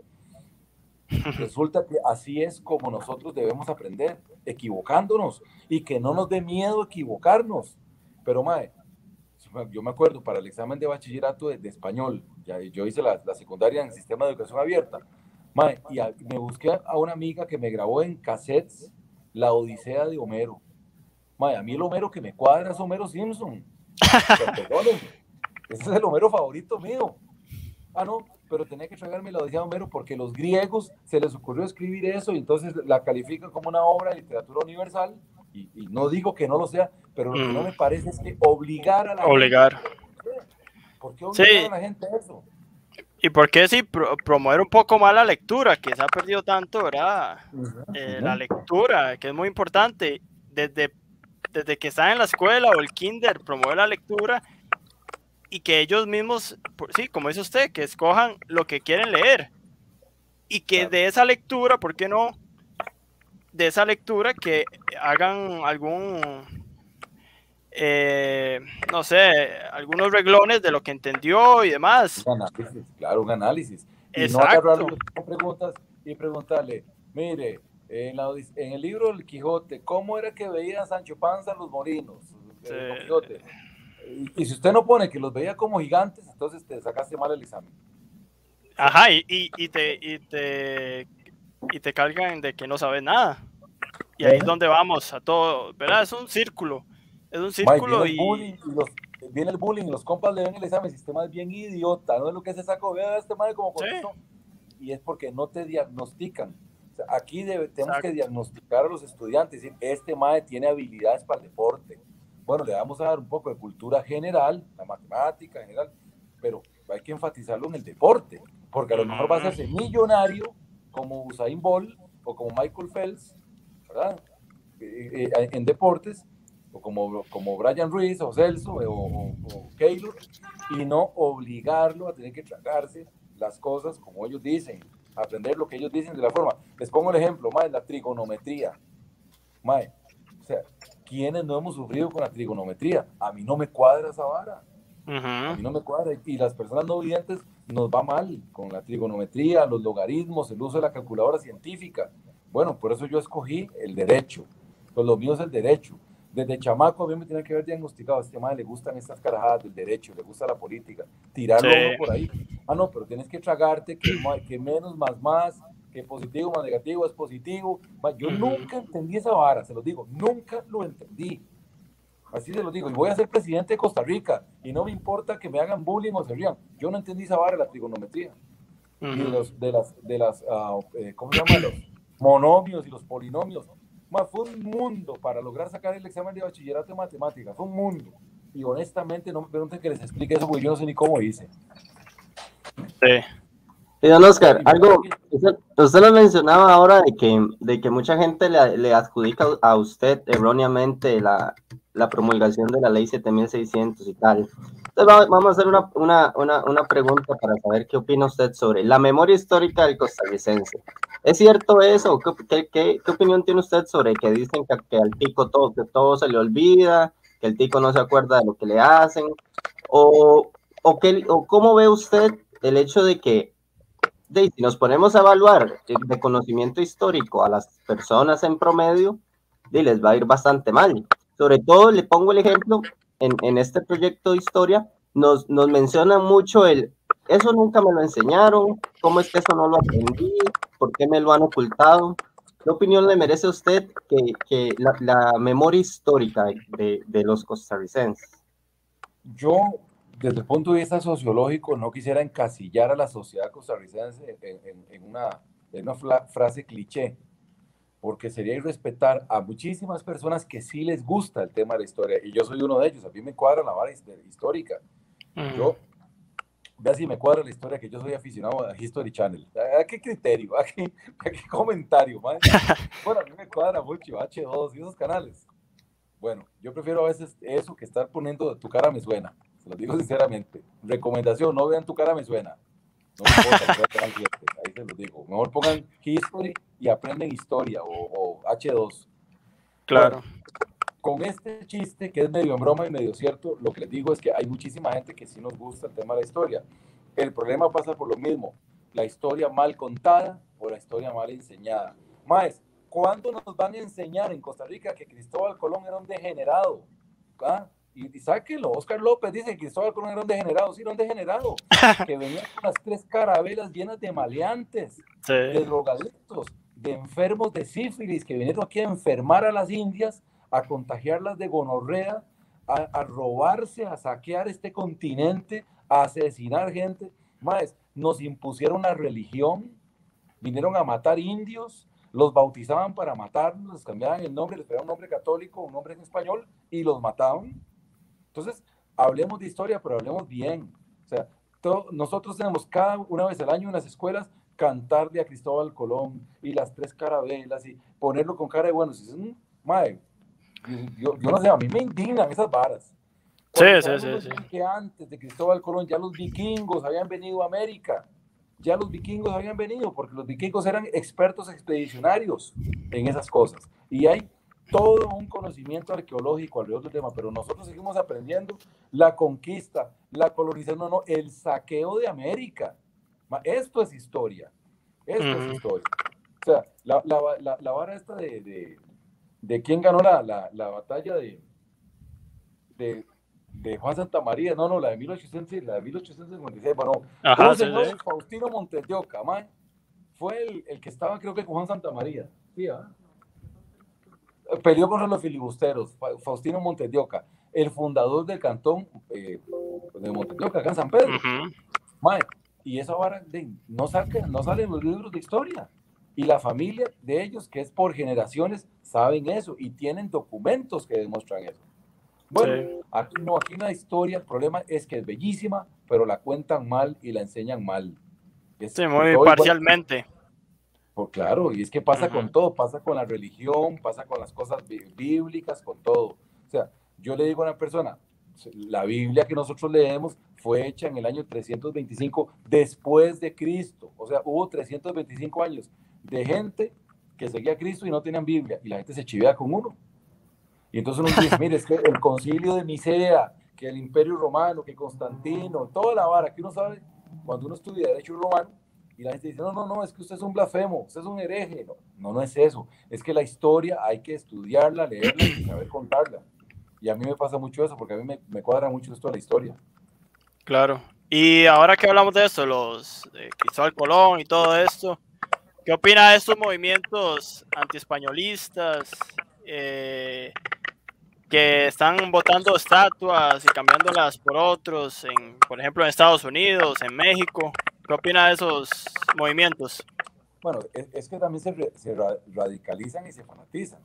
Resulta que así es como nosotros debemos aprender, equivocándonos, y que no nos dé miedo equivocarnos. Pero mae, yo me acuerdo para el examen de bachillerato de, de español, ya, yo hice la, la secundaria en el sistema de educación abierta, mae, y a, me busqué a una amiga que me grabó en cassettes La Odisea de Homero. Mae, a mí el Homero que me cuadra es Homero Simpson. Perdónenme, ese es el Homero favorito mío. Ah, no, pero tenía que tragarme La Odisea de Homero porque los griegos se les ocurrió escribir eso y entonces la califican como una obra de literatura universal, y, y no digo que no lo sea, pero lo que mm. no me parece es que obligar a la obligar. gente. Obligar. ¿Por qué obligar sí. a la gente a eso? ¿Y por qué si pro promover un poco más la lectura, que se ha perdido tanto, verdad? Uh-huh. eh, uh-huh. La lectura, que es muy importante, desde, desde que están en la escuela o el kinder, promover la lectura. Y que ellos mismos, sí, como dice usted, que escojan lo que quieren leer. Y que de esa lectura, ¿por qué no? De esa lectura que hagan algún, eh, no sé, algunos reglones de lo que entendió y demás. Un análisis, claro, un análisis. Y exacto. No agarrarlo con preguntas y preguntarle, mire, en, la, en el libro del Quijote, ¿cómo era que veía a Sancho Panza los morinos? Sí. El Quijote. Y si usted no pone que los veía como gigantes, entonces te sacaste mal el examen. Ajá, y, y, y, te, y, te, y te cargan de que no sabes nada. Y ahí ¿Eh? es donde vamos a todo, ¿verdad? Es un círculo. Es un círculo. May, viene, y... el bullying, y los, viene el bullying, los compas le ven el examen, el sistema es bien idiota, no es lo que se sacó, vea este madre como contestó. ¿Sí? Y es porque no te diagnostican. O sea, aquí debe, tenemos Exacto. que diagnosticar a los estudiantes, decir, este madre tiene habilidades para el deporte. Bueno, le vamos a dar un poco de cultura general, la matemática general, pero hay que enfatizarlo en el deporte, porque a lo mejor va a hacerse millonario como Usain Bolt o como Michael Phelps, ¿verdad? Eh, eh, en deportes, o como, como Brian Ruiz o Celso eh, o, o Keylor, y no obligarlo a tener que tragarse las cosas como ellos dicen, aprender lo que ellos dicen de la forma. Les pongo el ejemplo, mae, la trigonometría. Mae, o sea, ¿quiénes no hemos sufrido con la trigonometría? A mí no me cuadra esa vara. Uh-huh. A mí no me cuadra. Y las personas no videntes nos va mal con la trigonometría, los logaritmos, el uso de la calculadora científica. Bueno, por eso yo escogí el derecho. Pues lo mío es el derecho. Desde chamaco a mí me tiene que haber diagnosticado. A este madre le gustan estas carajadas del derecho, le gusta la política. Tirarlo sí. uno por ahí. Ah, no, pero tienes que tragarte que, que menos más más, que positivo más negativo es positivo. Yo uh-huh. nunca entendí esa vara, se los digo, nunca lo entendí. Así se los digo, y voy a ser presidente de Costa Rica, y no me importa que me hagan bullying o se rían. Yo no entendí esa vara de la trigonometría. Uh-huh. Y de, los, de las, de las uh, eh, ¿cómo se llama? Los monomios y los polinomios. Man, fue un mundo para lograr sacar el examen de bachillerato de matemáticas, fue un mundo. Y honestamente no me pregunten que les explique eso, porque yo no sé ni cómo hice. Sí. Y don Óscar, algo, usted lo mencionaba ahora de que, de que mucha gente le, le adjudica a usted erróneamente la, la promulgación de la ley siete mil seiscientos y tal. Entonces vamos a hacer una, una, una, una pregunta para saber qué opina usted sobre la memoria histórica del costarricense. ¿Es cierto eso? ¿Qué, qué, qué, qué opinión tiene usted sobre que dicen que, que al tico todo, que todo se le olvida, que el tico no se acuerda de lo que le hacen? ¿O, o, qué, o cómo ve usted el hecho de que de, si nos ponemos a evaluar de conocimiento histórico a las personas en promedio, de, les va a ir bastante mal? Sobre todo, le pongo el ejemplo, en, en este proyecto de historia, nos, nos mencionan mucho el, eso nunca me lo enseñaron, cómo es que eso no lo aprendí, por qué me lo han ocultado. ¿Qué opinión le merece a usted que, que la, la memoria histórica de, de los costarricenses? Yo... Desde el punto de vista sociológico, no quisiera encasillar a la sociedad costarricense en, en, en una, en una fla, frase cliché, porque sería irrespetar a muchísimas personas que sí les gusta el tema de la historia, y yo soy uno de ellos. A mí me cuadra la vara histórica. Uh-huh. Yo, vea si me cuadra la historia, que yo soy aficionado a History Channel. ¿A qué criterio? ¿A qué, a qué comentario? Man? Bueno, a mí me cuadra mucho H dos y esos canales. Bueno, yo prefiero a veces eso que estar poniendo Tu Cara Me Suena. Se lo digo sinceramente. Recomendación, no vean Tu Cara Me Suena. No me importa, ahí se lo digo. Mejor pongan History y aprenden historia, o, o H dos. Claro. Bueno, con este chiste, que es medio en broma y medio cierto, lo que les digo es que hay muchísima gente que sí nos gusta el tema de la historia. El problema pasa por lo mismo, la historia mal contada o la historia mal enseñada. Más, ¿cuándo nos van a enseñar en Costa Rica que Cristóbal Colón era un degenerado? ¿Ah? Y, y sáquenlo, Óscar López dice que Cristóbal Colón era un degenerado, sí, era un degenerado, que venía con las tres carabelas llenas de maleantes, sí, de drogadictos, de enfermos de sífilis, que vinieron aquí a enfermar a las indias, a contagiarlas de gonorrea, a, a robarse, a saquear este continente, a asesinar gente. Más, nos impusieron la religión, vinieron a matar indios, los bautizaban para matarlos, les cambiaban el nombre, les ponían un nombre católico, un nombre en español, y los mataban. Entonces, hablemos de historia, pero hablemos bien. O sea, todo, nosotros tenemos cada una vez al año en las escuelas cantarle a Cristóbal Colón y las tres carabelas y ponerlo con cara de bueno. Si dicen, madre, yo, yo no sé, a mí me indignan esas varas. Sí, sí, sí, sí. Que antes de Cristóbal Colón ya los vikingos habían venido a América. Ya los vikingos habían venido, porque los vikingos eran expertos expedicionarios en esas cosas. Y hay todo un conocimiento arqueológico alrededor del tema, pero nosotros seguimos aprendiendo la conquista, la colonización, no, no, el saqueo de América. Esto es historia. Esto mm. es historia. O sea, la, la, la, la vara esta de, de, de quién ganó la, la, la batalla de, de, de Juan Santa María, no, no, la de mil ochocientos, la de mil ochocientos cincuenta y seis, bueno, Ajá, un señor, sí, sí. Faustino Montedioca, man, fue el, el que estaba, creo que con Juan Santa María, sí, ¿eh? Peleó contra los filibusteros, Faustino Montedioca, el fundador del cantón eh, de Montedioca, acá en San Pedro, uh-huh. man, y eso ahora no salen no sale en los libros de historia, y la familia de ellos, que es por generaciones, saben eso, y tienen documentos que demuestran eso. Bueno, sí. aquí, no, aquí la historia, el problema es que es bellísima, pero la cuentan mal y la enseñan mal. Es, sí, muy parcialmente. Pues claro, y es que pasa uh-huh. con todo, pasa con la religión, pasa con las cosas bíblicas, con todo. O sea, yo le digo a una persona, la Biblia que nosotros leemos fue hecha en el año trescientos veinticinco después de Cristo. O sea, hubo trescientos veinticinco años de gente que seguía a Cristo y no tenían Biblia, y la gente se chivea con uno. Y entonces uno dice, mire, es que el concilio de Nicea, que el Imperio Romano, que Constantino, toda la vara que uno sabe, cuando uno estudia derecho romano, y la gente dice, no, no, no, es que usted es un blasfemo, usted es un hereje. No, no, no es eso. Es que la historia hay que estudiarla, leerla y saber contarla. Y a mí me pasa mucho eso, porque a mí me, me cuadra mucho esto de la historia. Claro. Y ahora que hablamos de eso, los eh, Cristóbal Colón y todo esto, ¿qué opina de estos movimientos antiespañolistas, eh... que están botando estatuas y cambiándolas por otros, en, por ejemplo en Estados Unidos, en México? ¿Qué opina de esos movimientos? Bueno, es, es que también se, se radicalizan y se fanatizan.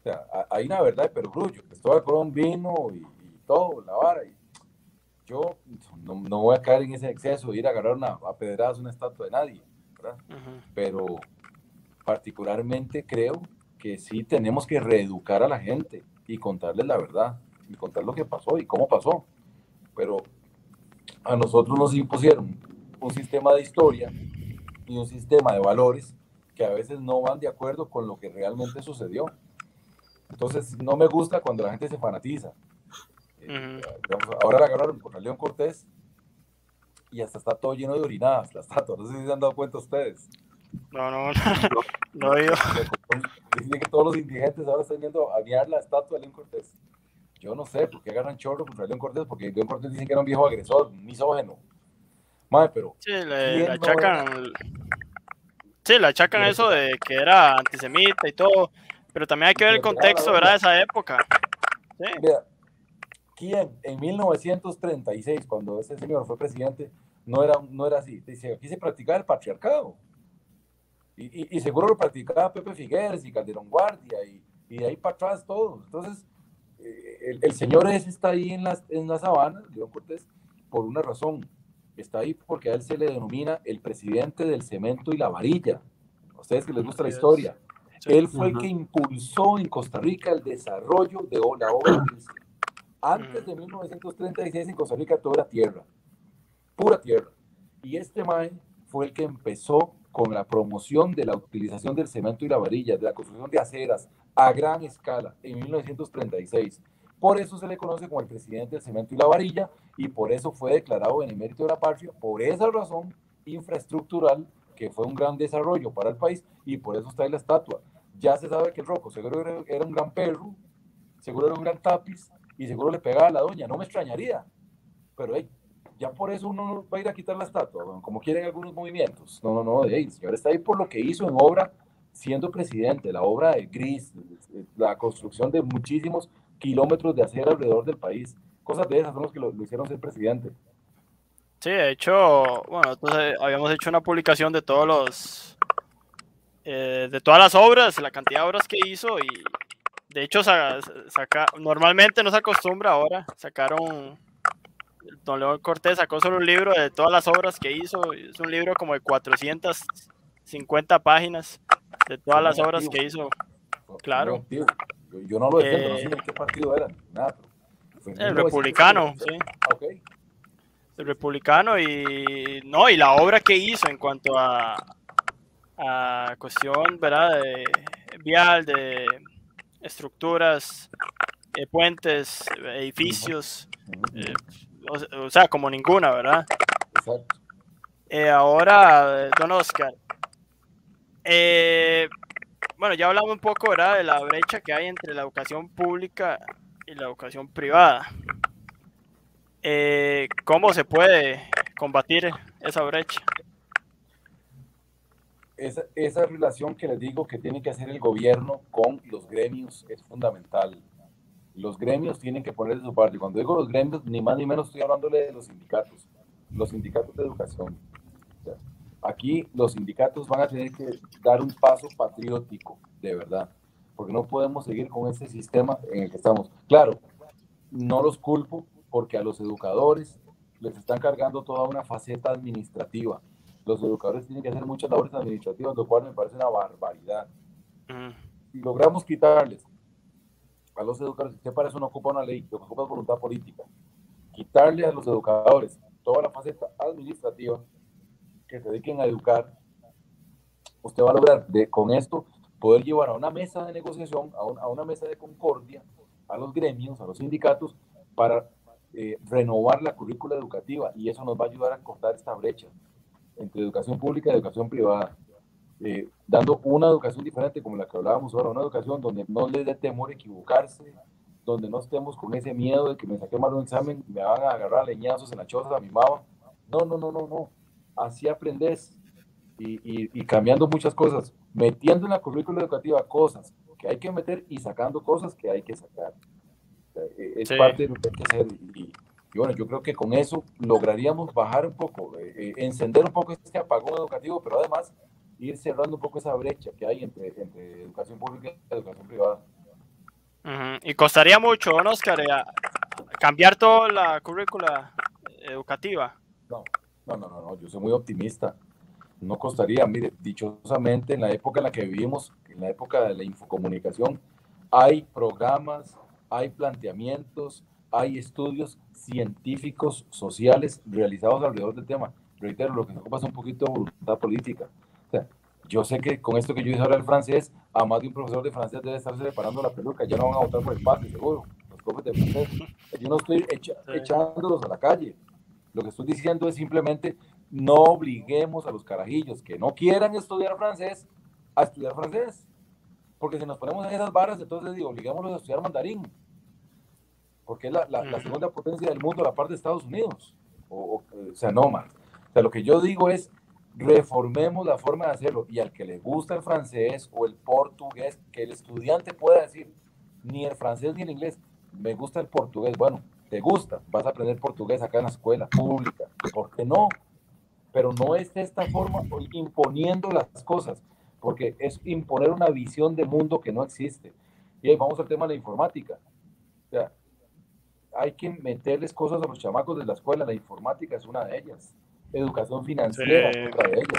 O sea, hay una verdad de perogrullo. Cristóbal Colón vino y, y todo, la vara. Y yo no, no voy a caer en ese exceso de ir a agarrar una, a pedradas una estatua de nadie, ¿verdad? Uh-huh. Pero particularmente creo que sí tenemos que reeducar a la gente y contarles la verdad, y contar lo que pasó y cómo pasó. Pero a nosotros nos impusieron un sistema de historia y un sistema de valores que a veces no van de acuerdo con lo que realmente sucedió. Entonces, no me gusta cuando la gente se fanatiza. Uh-huh. Ahora la agarraron por León Cortés y hasta está todo lleno de orinadas, la estatua. No sé si se han dado cuenta ustedes. No, no, no, no, no yo. Dicen que todos los indigentes ahora están yendo a guiar la estatua de León Cortés. Yo no sé por qué agarran chorro contra León Cortés, porque León Cortés dicen que era un viejo agresor, un misógeno. Madre, pero... Sí, le achacan, no era... sí, le achacan eso de que era antisemita y todo, pero también hay que ver el contexto, ¿verdad?, de esa época. Sí. Mira, ¿quién en mil novecientos treinta y seis, cuando ese señor fue presidente, no era, no era así? Dice, aquí se practicaba el patriarcado. Y, y, y seguro lo practicaba Pepe Figueres y Calderón Guardia y, y de ahí para atrás todos. Entonces, eh, el, el señor ese está ahí en la, en la sabana, León Cortés, por una razón. Está ahí porque a él se le denomina el presidente del cemento y la varilla. A ustedes que les gusta la historia. Él fue el que impulsó en Costa Rica el desarrollo de la obra. Antes de mil novecientos treinta y seis en Costa Rica todo era tierra, pura tierra. Y este mae fue el que empezó con la promoción de la utilización del cemento y la varilla, de la construcción de aceras, a gran escala en mil novecientos treinta y seis. Por eso se le conoce como el presidente del cemento y la varilla, y por eso fue declarado benemérito de la patria, por esa razón infraestructural, que fue un gran desarrollo para el país, y por eso está en la estatua. Ya se sabe que el Roco seguro era un gran perro, seguro era un gran tapiz, y seguro le pegaba a la doña, no me extrañaría. Pero hey, ya por eso uno va a ir a quitar la estatua, bueno, como quieren algunos movimientos. No, no, no, hey, el señor está ahí por lo que hizo en obra, siendo presidente, la obra de Gris, la construcción de muchísimos kilómetros de acera alrededor del país. Cosas de esas son los que lo, lo hicieron ser presidente. Sí, de hecho, bueno, entonces habíamos hecho una publicación de todos los, eh, de todas las obras, la cantidad de obras que hizo, y de hecho saca, saca, normalmente no se acostumbra ahora, sacaron, don León Cortés sacó solo un libro de todas las obras que hizo, es un libro como de cuatrocientas cincuenta páginas de todas las obras que hizo, claro. Yo no lo defiendo, eh, no sé de qué partido era, nada. El republicano, sí. Okay. El republicano y no, y la obra que hizo en cuanto a, a cuestión, ¿verdad? De vial, de estructuras, de puentes, edificios, eh, o, o sea, como ninguna, ¿verdad? Exacto. Eh, ahora, don Óscar, eh, bueno, ya hablamos un poco, ¿verdad?, de la brecha que hay entre la educación pública y la educación privada. Eh, ¿Cómo se puede combatir esa brecha? Esa, esa relación que les digo que tiene que hacer el gobierno con los gremios es fundamental. Los gremios tienen que poner de su parte. Cuando digo los gremios, ni más ni menos estoy hablándole de los sindicatos, los sindicatos de educación. Aquí los sindicatos van a tener que dar un paso patriótico, de verdad, porque no podemos seguir con ese sistema en el que estamos. Claro, no los culpo porque a los educadores les están cargando toda una faceta administrativa. Los educadores tienen que hacer muchas labores administrativas, lo cual me parece una barbaridad. Si logramos quitarles a los educadores, usted para eso no ocupa una ley, lo que ocupa es voluntad política, quitarle a los educadores toda la faceta administrativa, que se dediquen a educar, usted va a lograr de, con esto poder llevar a una mesa de negociación, a, un, a una mesa de concordia, a los gremios, a los sindicatos, para eh, renovar la currícula educativa, y eso nos va a ayudar a cortar esta brecha entre educación pública y educación privada, eh, dando una educación diferente como la que hablábamos ahora, una educación donde no les dé temor equivocarse, donde no estemos con ese miedo de que me saqué mal un examen, me van a agarrar leñazos en la choza a mi mamá. No, no, no, no, no. Así aprendes y, y, y cambiando muchas cosas, metiendo en la currícula educativa cosas que hay que meter y sacando cosas que hay que sacar. O sea, es sí. parte de lo que hay que hacer. Y, y bueno, yo creo que con eso lograríamos bajar un poco, eh, encender un poco este apagón educativo, pero además ir cerrando un poco esa brecha que hay entre, entre educación pública y educación privada. Uh-huh. Y costaría mucho, ¿no, Óscar, cambiar toda la currícula educativa? No. No, no, no, yo soy muy optimista. No costaría, mire, dichosamente en la época en la que vivimos, en la época de la infocomunicación, hay programas, hay planteamientos, hay estudios científicos, sociales, realizados alrededor del tema. Reitero, lo que nos ocupa es un poquito de voluntad política. O sea, yo sé que con esto que yo hice ahora el francés, a más de un profesor de francés debe estarse reparando la peluca, ya no van a votar por el P A S, seguro, los profes de francés. Yo no estoy echa, echándolos a la calle. Lo que estoy diciendo es simplemente no obliguemos a los carajillos que no quieran estudiar francés a estudiar francés. Porque si nos ponemos en esas barras, entonces digo, obliguémoslos a estudiar mandarín. Porque es la, la, la segunda potencia del mundo, la parte de Estados Unidos. O, o, o sea, no más. O sea, lo que yo digo es, reformemos la forma de hacerlo. Y al que le gusta el francés o el portugués, que el estudiante pueda decir, ni el francés ni el inglés, me gusta el portugués, bueno. Te gusta, vas a aprender portugués acá en la escuela pública, ¿por qué no? Pero no es de esta forma imponiendo las cosas, porque es imponer una visión de mundo que no existe. Y ahí vamos al tema de la informática. O sea, hay que meterles cosas a los chamacos de la escuela, la informática es una de ellas, educación financiera sí. es otra de ellas.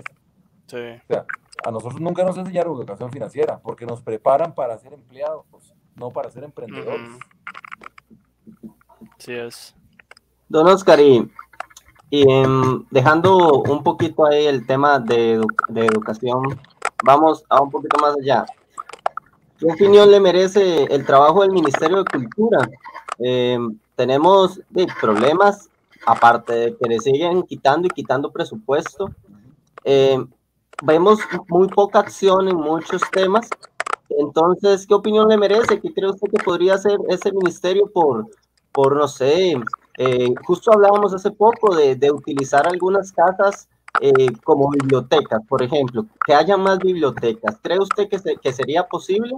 Sí. O sea, a nosotros nunca nos enseñaron educación financiera, porque nos preparan para ser empleados, no para ser emprendedores. Uh-huh. Así es. Don Óscar, y, y um, dejando un poquito ahí el tema de, edu de educación, vamos a un poquito más allá. ¿Qué opinión le merece el trabajo del Ministerio de Cultura? Eh, tenemos eh, problemas, aparte de que le siguen quitando y quitando presupuesto. Eh, vemos muy poca acción en muchos temas. Entonces, ¿qué opinión le merece? ¿Qué cree usted que podría hacer ese ministerio por, por no sé, eh, justo hablábamos hace poco de, de utilizar algunas casas eh, como bibliotecas, por ejemplo, que haya más bibliotecas? ¿Cree usted que, se, que sería posible?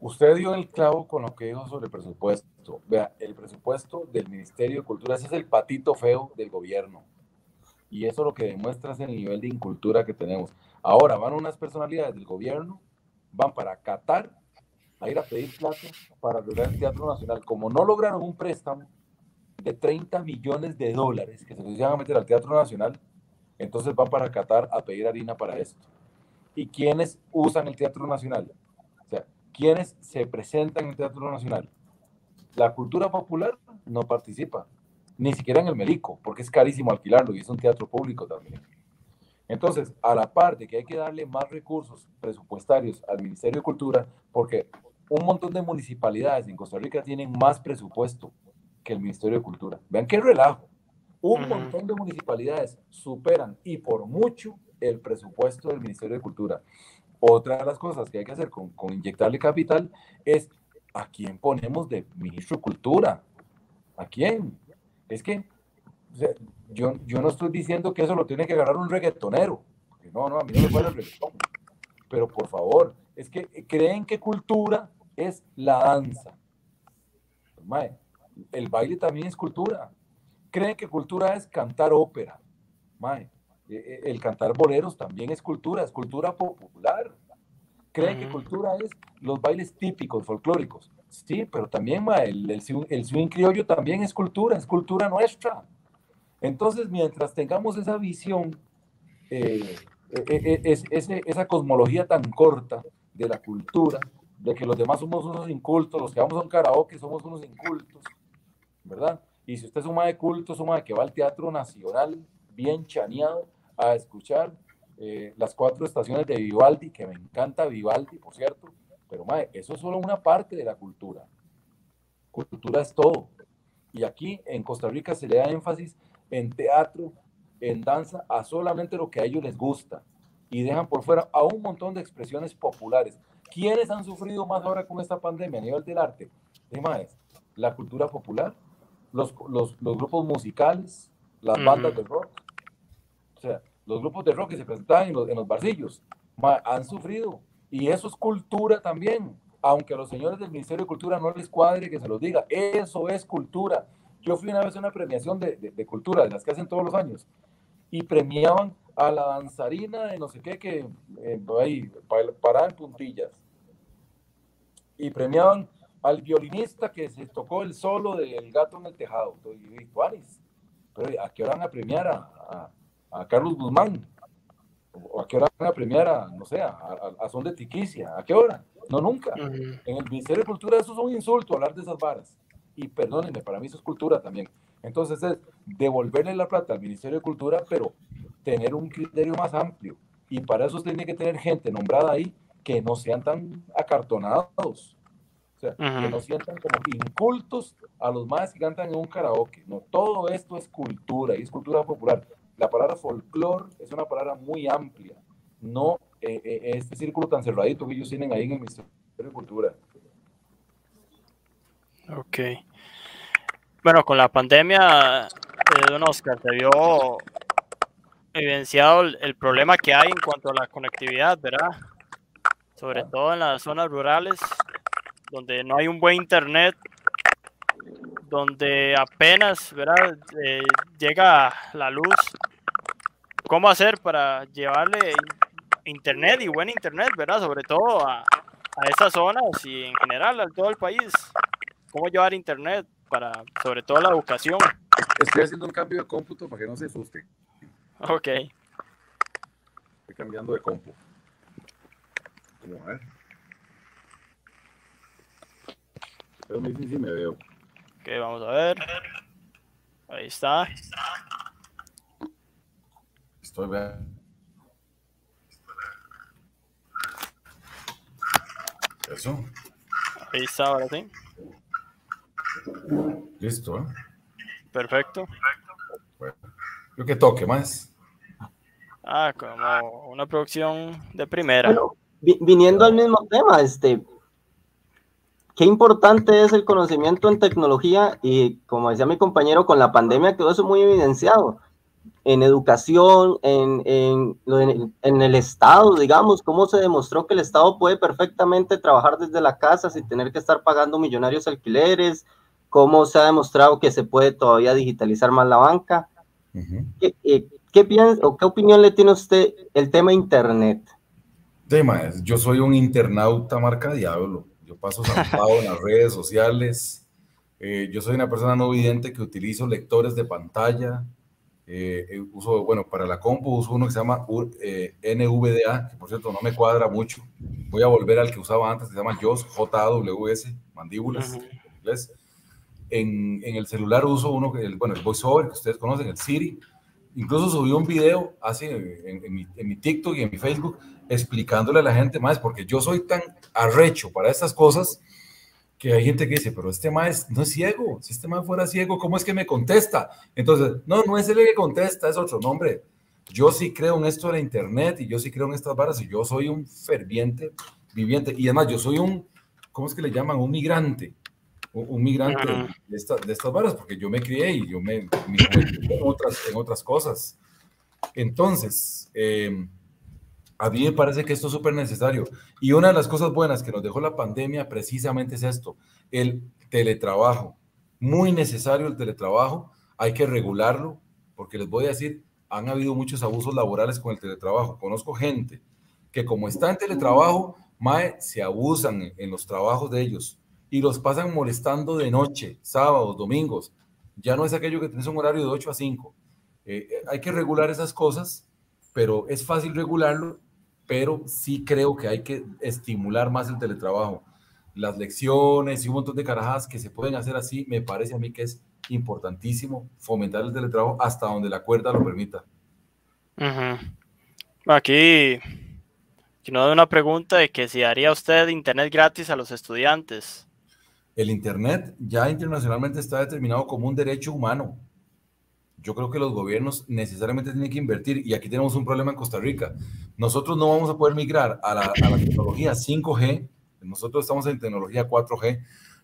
Usted dio el clavo con lo que dijo sobre el presupuesto. Vea, el presupuesto del Ministerio de Cultura, ese es el patito feo del gobierno. Y eso lo que demuestra es el nivel de incultura que tenemos. Ahora van unas personalidades del gobierno, van para Qatar a ir a pedir plata para lograr el Teatro Nacional. Como no lograron un préstamo de treinta millones de dólares que se les iban a meter al Teatro Nacional, entonces van para Qatar a pedir harina para esto. ¿Y quiénes usan el Teatro Nacional? O sea, ¿quiénes se presentan en el Teatro Nacional? La cultura popular no participa, ni siquiera en el Melico, porque es carísimo alquilarlo y es un teatro público también. Entonces, a la par de que hay que darle más recursos presupuestarios al Ministerio de Cultura, porque un montón de municipalidades en Costa Rica tienen más presupuesto que el Ministerio de Cultura. Vean qué relajo. Un uh-huh. montón de municipalidades superan y por mucho el presupuesto del Ministerio de Cultura. Otra de las cosas que hay que hacer con, con inyectarle capital es ¿a quién ponemos de Ministro de Cultura? ¿A quién? Es que... O sea, yo, yo no estoy diciendo que eso lo tiene que agarrar un reggaetonero. No, no, a mí no me vale el reggaetón. Pero por favor, es que creen que cultura es la danza. Mae, el baile también es cultura. Creen que cultura es cantar ópera. Mae, el cantar boleros también es cultura, es cultura popular. Creen que cultura es los bailes típicos, folclóricos. Sí, pero también, mae, el, el, el swing criollo también es cultura, es cultura nuestra. Entonces, mientras tengamos esa visión, eh, eh, eh, ese, esa cosmología tan corta de la cultura, de que los demás somos unos incultos, los que vamos a un karaoke somos unos incultos, ¿verdad? Y si usted es un mae culto, es un mae que va al Teatro Nacional, bien chaneado, a escuchar eh, las cuatro estaciones de Vivaldi, que me encanta Vivaldi, por cierto, pero mae, eso es solo una parte de la cultura. Cultura es todo. Y aquí, en Costa Rica, se le da énfasis en teatro, en danza, a solamente lo que a ellos les gusta y dejan por fuera a un montón de expresiones populares. ¿Quiénes han sufrido más ahora con esta pandemia a nivel del arte? Además, la cultura popular, los, los, los grupos musicales, las bandas de rock, o sea, los grupos de rock que se presentaban en los, en los barcillos, han sufrido, y eso es cultura también, aunque a los señores del Ministerio de Cultura no les cuadre que se los diga, eso es cultura. Yo fui una vez a una premiación de, de, de cultura, de las que hacen todos los años, y premiaban a la danzarina de no sé qué, que eh, ahí, parada en puntillas. Y premiaban al violinista que se tocó el solo del Gato en el Tejado. Y ¿cuáles? Pero ¿a qué hora van a premiar a, a, a Carlos Guzmán? ¿O a qué hora van a premiar a, no sé, a, a, a Son de Tiquicia? ¿A qué hora? No, nunca. Uh-huh. En el Ministerio de Cultura eso es un insulto, hablar de esas varas. Y perdónenme, para mí eso es cultura también. Entonces es devolverle la plata al Ministerio de Cultura, pero tener un criterio más amplio. Y para eso tiene que tener gente nombrada ahí que no sean tan acartonados. O sea, ajá, que no sientan como incultos a los más que cantan en un karaoke. No, todo esto es cultura y es cultura popular. La palabra folclore es una palabra muy amplia. No eh, eh, este círculo tan cerradito que ellos tienen ahí en el Ministerio de Cultura. Ok. Bueno, con la pandemia, eh, don Óscar, se vio evidenciado el, el problema que hay en cuanto a la conectividad, ¿verdad? Sobre todo en las zonas rurales, donde no hay un buen internet, donde apenas, ¿verdad?, eh, llega la luz. ¿Cómo hacer para llevarle internet y buen internet, ¿verdad?, sobre todo a, a esas zonas y en general a todo el país? ¿Cómo llevar internet para, sobre todo, la educación? Estoy haciendo un cambio de cómputo para que no se asusten. Ok. Estoy cambiando de cómputo. Vamos a ver. Pero me dicen si me veo. Ok, vamos a ver. Ahí está. Estoy bien. empezó. Ahí está, ahora sí. Listo, ¿eh? Perfecto. Bueno, yo que toque más. Ah, como una producción de primera. Bueno, vi viniendo al mismo tema, este, qué importante es el conocimiento en tecnología y, como decía mi compañero, con la pandemia quedó eso muy evidenciado. En educación, en, en, en el Estado, digamos, cómo se demostró que el Estado puede perfectamente trabajar desde la casa sin tener que estar pagando millonarios alquileres, cómo se ha demostrado que se puede todavía digitalizar más la banca. Uh-huh. ¿Qué, eh, qué piensa o qué opinión le tiene usted el tema Internet? Tema es, yo soy un internauta marca diablo, yo paso zampado en las redes sociales, eh, yo soy una persona no vidente que utilizo lectores de pantalla. Eh, uso, bueno, para la compu uso uno que se llama eh, N V D A, que por cierto no me cuadra mucho. Voy a volver al que usaba antes, que se llama J A W S, J A W S, mandíbulas, uh-huh. en inglés. En, en el celular uso uno, que el, bueno, el VoiceOver, que ustedes conocen, el Siri. Incluso subí un video así en, en, mi, en mi TikTok y en mi Facebook explicándole a la gente más, porque yo soy tan arrecho para estas cosas que hay gente que dice, pero este maestro no es ciego, si este maestro fuera ciego, ¿cómo es que me contesta? Entonces, no, no es el que contesta, es otro nombre. Yo sí creo en esto de la internet y yo sí creo en estas varas y yo soy un ferviente viviente. Y además, yo soy un, ¿cómo es que le llaman? Un migrante. Un, un migrante de, esta, de estas varas, porque yo me crié y yo me, me en, otras, en otras cosas. Entonces, eh, a mí me parece que esto es súper necesario. Y una de las cosas buenas que nos dejó la pandemia precisamente es esto, el teletrabajo. Muy necesario el teletrabajo, hay que regularlo, porque les voy a decir, han habido muchos abusos laborales con el teletrabajo. Conozco gente que como está en teletrabajo, mae, se abusan en los trabajos de ellos y los pasan molestando de noche, sábados, domingos. Ya no es aquello que tenés un horario de ocho a cinco. Eh, hay que regular esas cosas, pero es fácil regularlo, pero sí creo que hay que estimular más el teletrabajo. Las lecciones y un montón de carajadas que se pueden hacer así, me parece a mí que es importantísimo fomentar el teletrabajo hasta donde la cuerda lo permita. Uh-huh. Aquí, aquí nos da una pregunta de que si haría usted internet gratis a los estudiantes. El internet ya internacionalmente está determinado como un derecho humano. Yo creo que los gobiernos necesariamente tienen que invertir, y aquí tenemos un problema en Costa Rica. Nosotros no vamos a poder migrar a la, a la tecnología cinco G, nosotros estamos en tecnología cuatro G,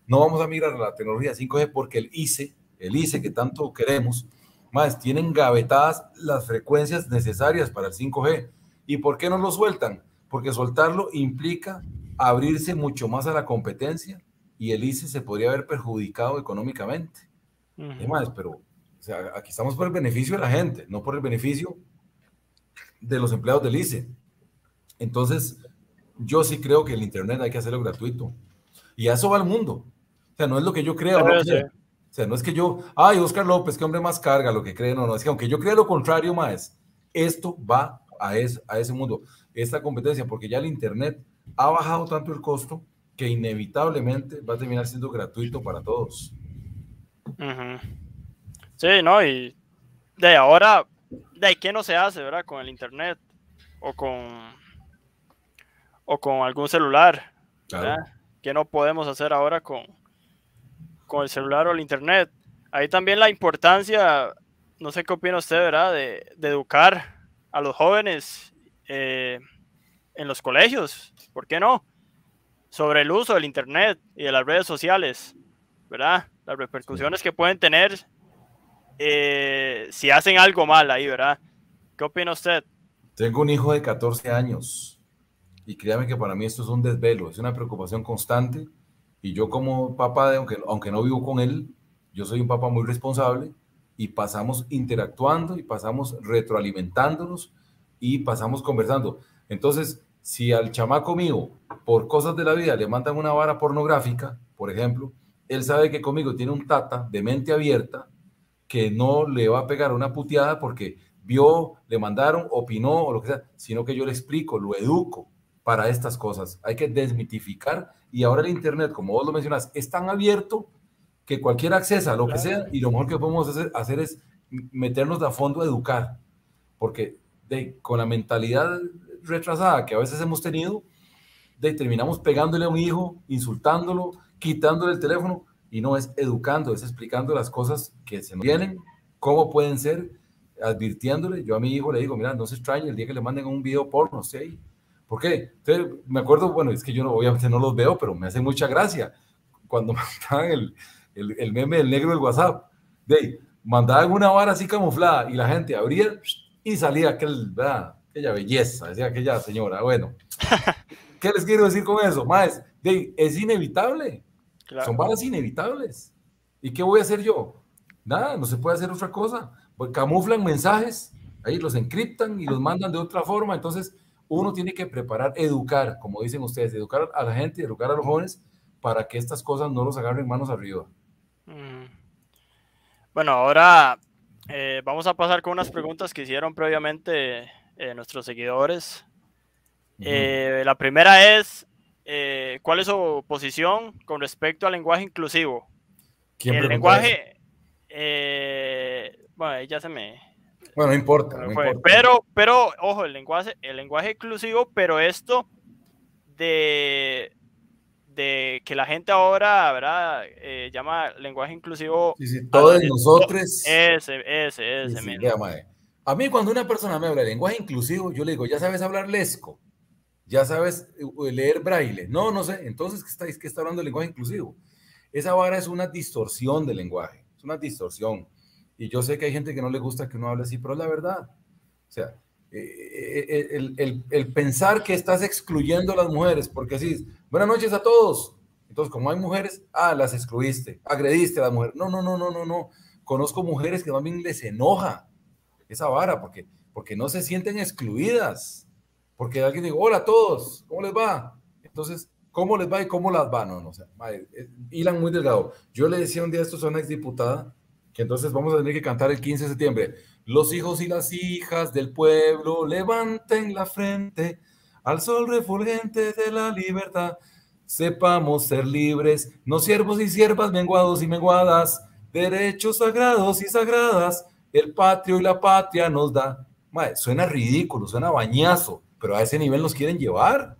no vamos a migrar a la tecnología cinco G porque el I C E, el I C E que tanto queremos, más tienen gavetadas las frecuencias necesarias para el cinco G. ¿Y por qué no lo sueltan? Porque soltarlo implica abrirse mucho más a la competencia y el I C E se podría haber perjudicado económicamente. Es más, pero... O sea, aquí estamos por el beneficio de la gente, no por el beneficio de los empleados del I C E. Entonces, yo sí creo que el internet hay que hacerlo gratuito. Y a eso va el mundo. O sea, no es lo que yo crea. Claro, no sí. O sea, no es que yo, ay, Óscar López, qué hombre más carga, lo que cree. No, no, es que aunque yo crea lo contrario, más, esto va a, es, a ese mundo. Esta competencia, porque ya el internet ha bajado tanto el costo que inevitablemente va a terminar siendo gratuito para todos. Ajá. Uh-huh. Sí, ¿no? Y de ahora, ¿de qué no se hace, verdad? Con el internet o con, o con algún celular, ¿verdad? Claro. ¿Qué no podemos hacer ahora con, con el celular o el internet? Ahí también la importancia, no sé qué opina usted, ¿verdad? De, de educar a los jóvenes eh, en los colegios, ¿por qué no? Sobre el uso del internet y de las redes sociales, ¿verdad? Las repercusiones que pueden tener... Eh, si hacen algo mal ahí, ¿verdad? ¿Qué opina usted? Tengo un hijo de catorce años y créame que para mí esto es un desvelo, es una preocupación constante y yo como papá, de, aunque, aunque no vivo con él, yo soy un papá muy responsable y pasamos interactuando y pasamos retroalimentándonos y pasamos conversando. Entonces, si al chamaco mío, por cosas de la vida, le mandan una vara pornográfica, por ejemplo, él sabe que conmigo tiene un tata de mente abierta que no le va a pegar una puteada porque vio, le mandaron, opinó o lo que sea, sino que yo le explico, lo educo para estas cosas. Hay que desmitificar y ahora el internet, como vos lo mencionas, es tan abierto que cualquier accesa a lo que sea y lo mejor que podemos hacer, hacer es meternos de a fondo a educar, porque de, con la mentalidad retrasada que a veces hemos tenido, de, terminamos pegándole a un hijo, insultándolo, quitándole el teléfono, y no es educando, es explicando las cosas que se nos vienen, cómo pueden ser, advirtiéndole. Yo a mi hijo le digo, mira, no se extrañe el día que le manden un video porno, esté ahí. ¿Por qué? Entonces, me acuerdo, bueno, es que yo no, obviamente no los veo, pero me hace mucha gracia cuando mandaban el, el, el meme del negro del WhatsApp, de ahí, mandaban una vara así camuflada y la gente abría y salía aquel, ¿verdad? Aquella belleza, decía aquella señora. Bueno, ¿qué les quiero decir con eso? Más, de ahí, es inevitable, claro. Son varas inevitables. ¿Y qué voy a hacer yo? Nada, no se puede hacer otra cosa. Pues camuflan mensajes, ahí los encriptan y los mandan de otra forma. Entonces, uno tiene que preparar, educar, como dicen ustedes, educar a la gente, educar a los jóvenes para que estas cosas no los agarren manos arriba. Bueno, ahora eh, vamos a pasar con unas preguntas que hicieron previamente eh, nuestros seguidores. Uh-huh. eh, la primera es, eh, ¿cuál es su posición con respecto al lenguaje inclusivo? ¿Quién el lenguaje? Eh, bueno, ya se me... Bueno, no importa, no importa. Pero, pero, ojo, el lenguaje, el lenguaje inclusivo, pero esto de, de que la gente ahora, ¿verdad? Eh, llama lenguaje inclusivo. Sí, sí, todos a, nosotros. Ese, ese, ese. Sí, sí, a mí cuando una persona me habla de lenguaje inclusivo, yo le digo, ya sabes hablar lesco, ya sabes leer braille. No, no sé, entonces, ¿qué está, qué está hablando de lenguaje inclusivo? Esa vara es una distorsión del lenguaje, es una distorsión. Y yo sé que hay gente que no le gusta que uno hable así, pero es la verdad. O sea, eh, el, el, el pensar que estás excluyendo a las mujeres, porque así, buenas noches a todos. Entonces, como hay mujeres, ah, las excluiste, agrediste a las mujeres. No, no, no, no, no, no. Conozco mujeres que también les enoja esa vara, porque, porque no se sienten excluidas. Porque alguien dice, hola a todos, ¿cómo les va? Entonces, ¿cómo les va y cómo las va? No, no, o sea, hilan muy delgado. Yo le decía un día a esto, soy una exdiputada, que entonces vamos a tener que cantar el quince de septiembre. Los hijos y las hijas del pueblo levanten la frente al sol refulgente de la libertad. Sepamos ser libres, no siervos y siervas, menguados y menguadas, derechos sagrados y sagradas, el patrio y la patria nos da. Madre, suena ridículo, suena bañazo, pero a ese nivel nos quieren llevar.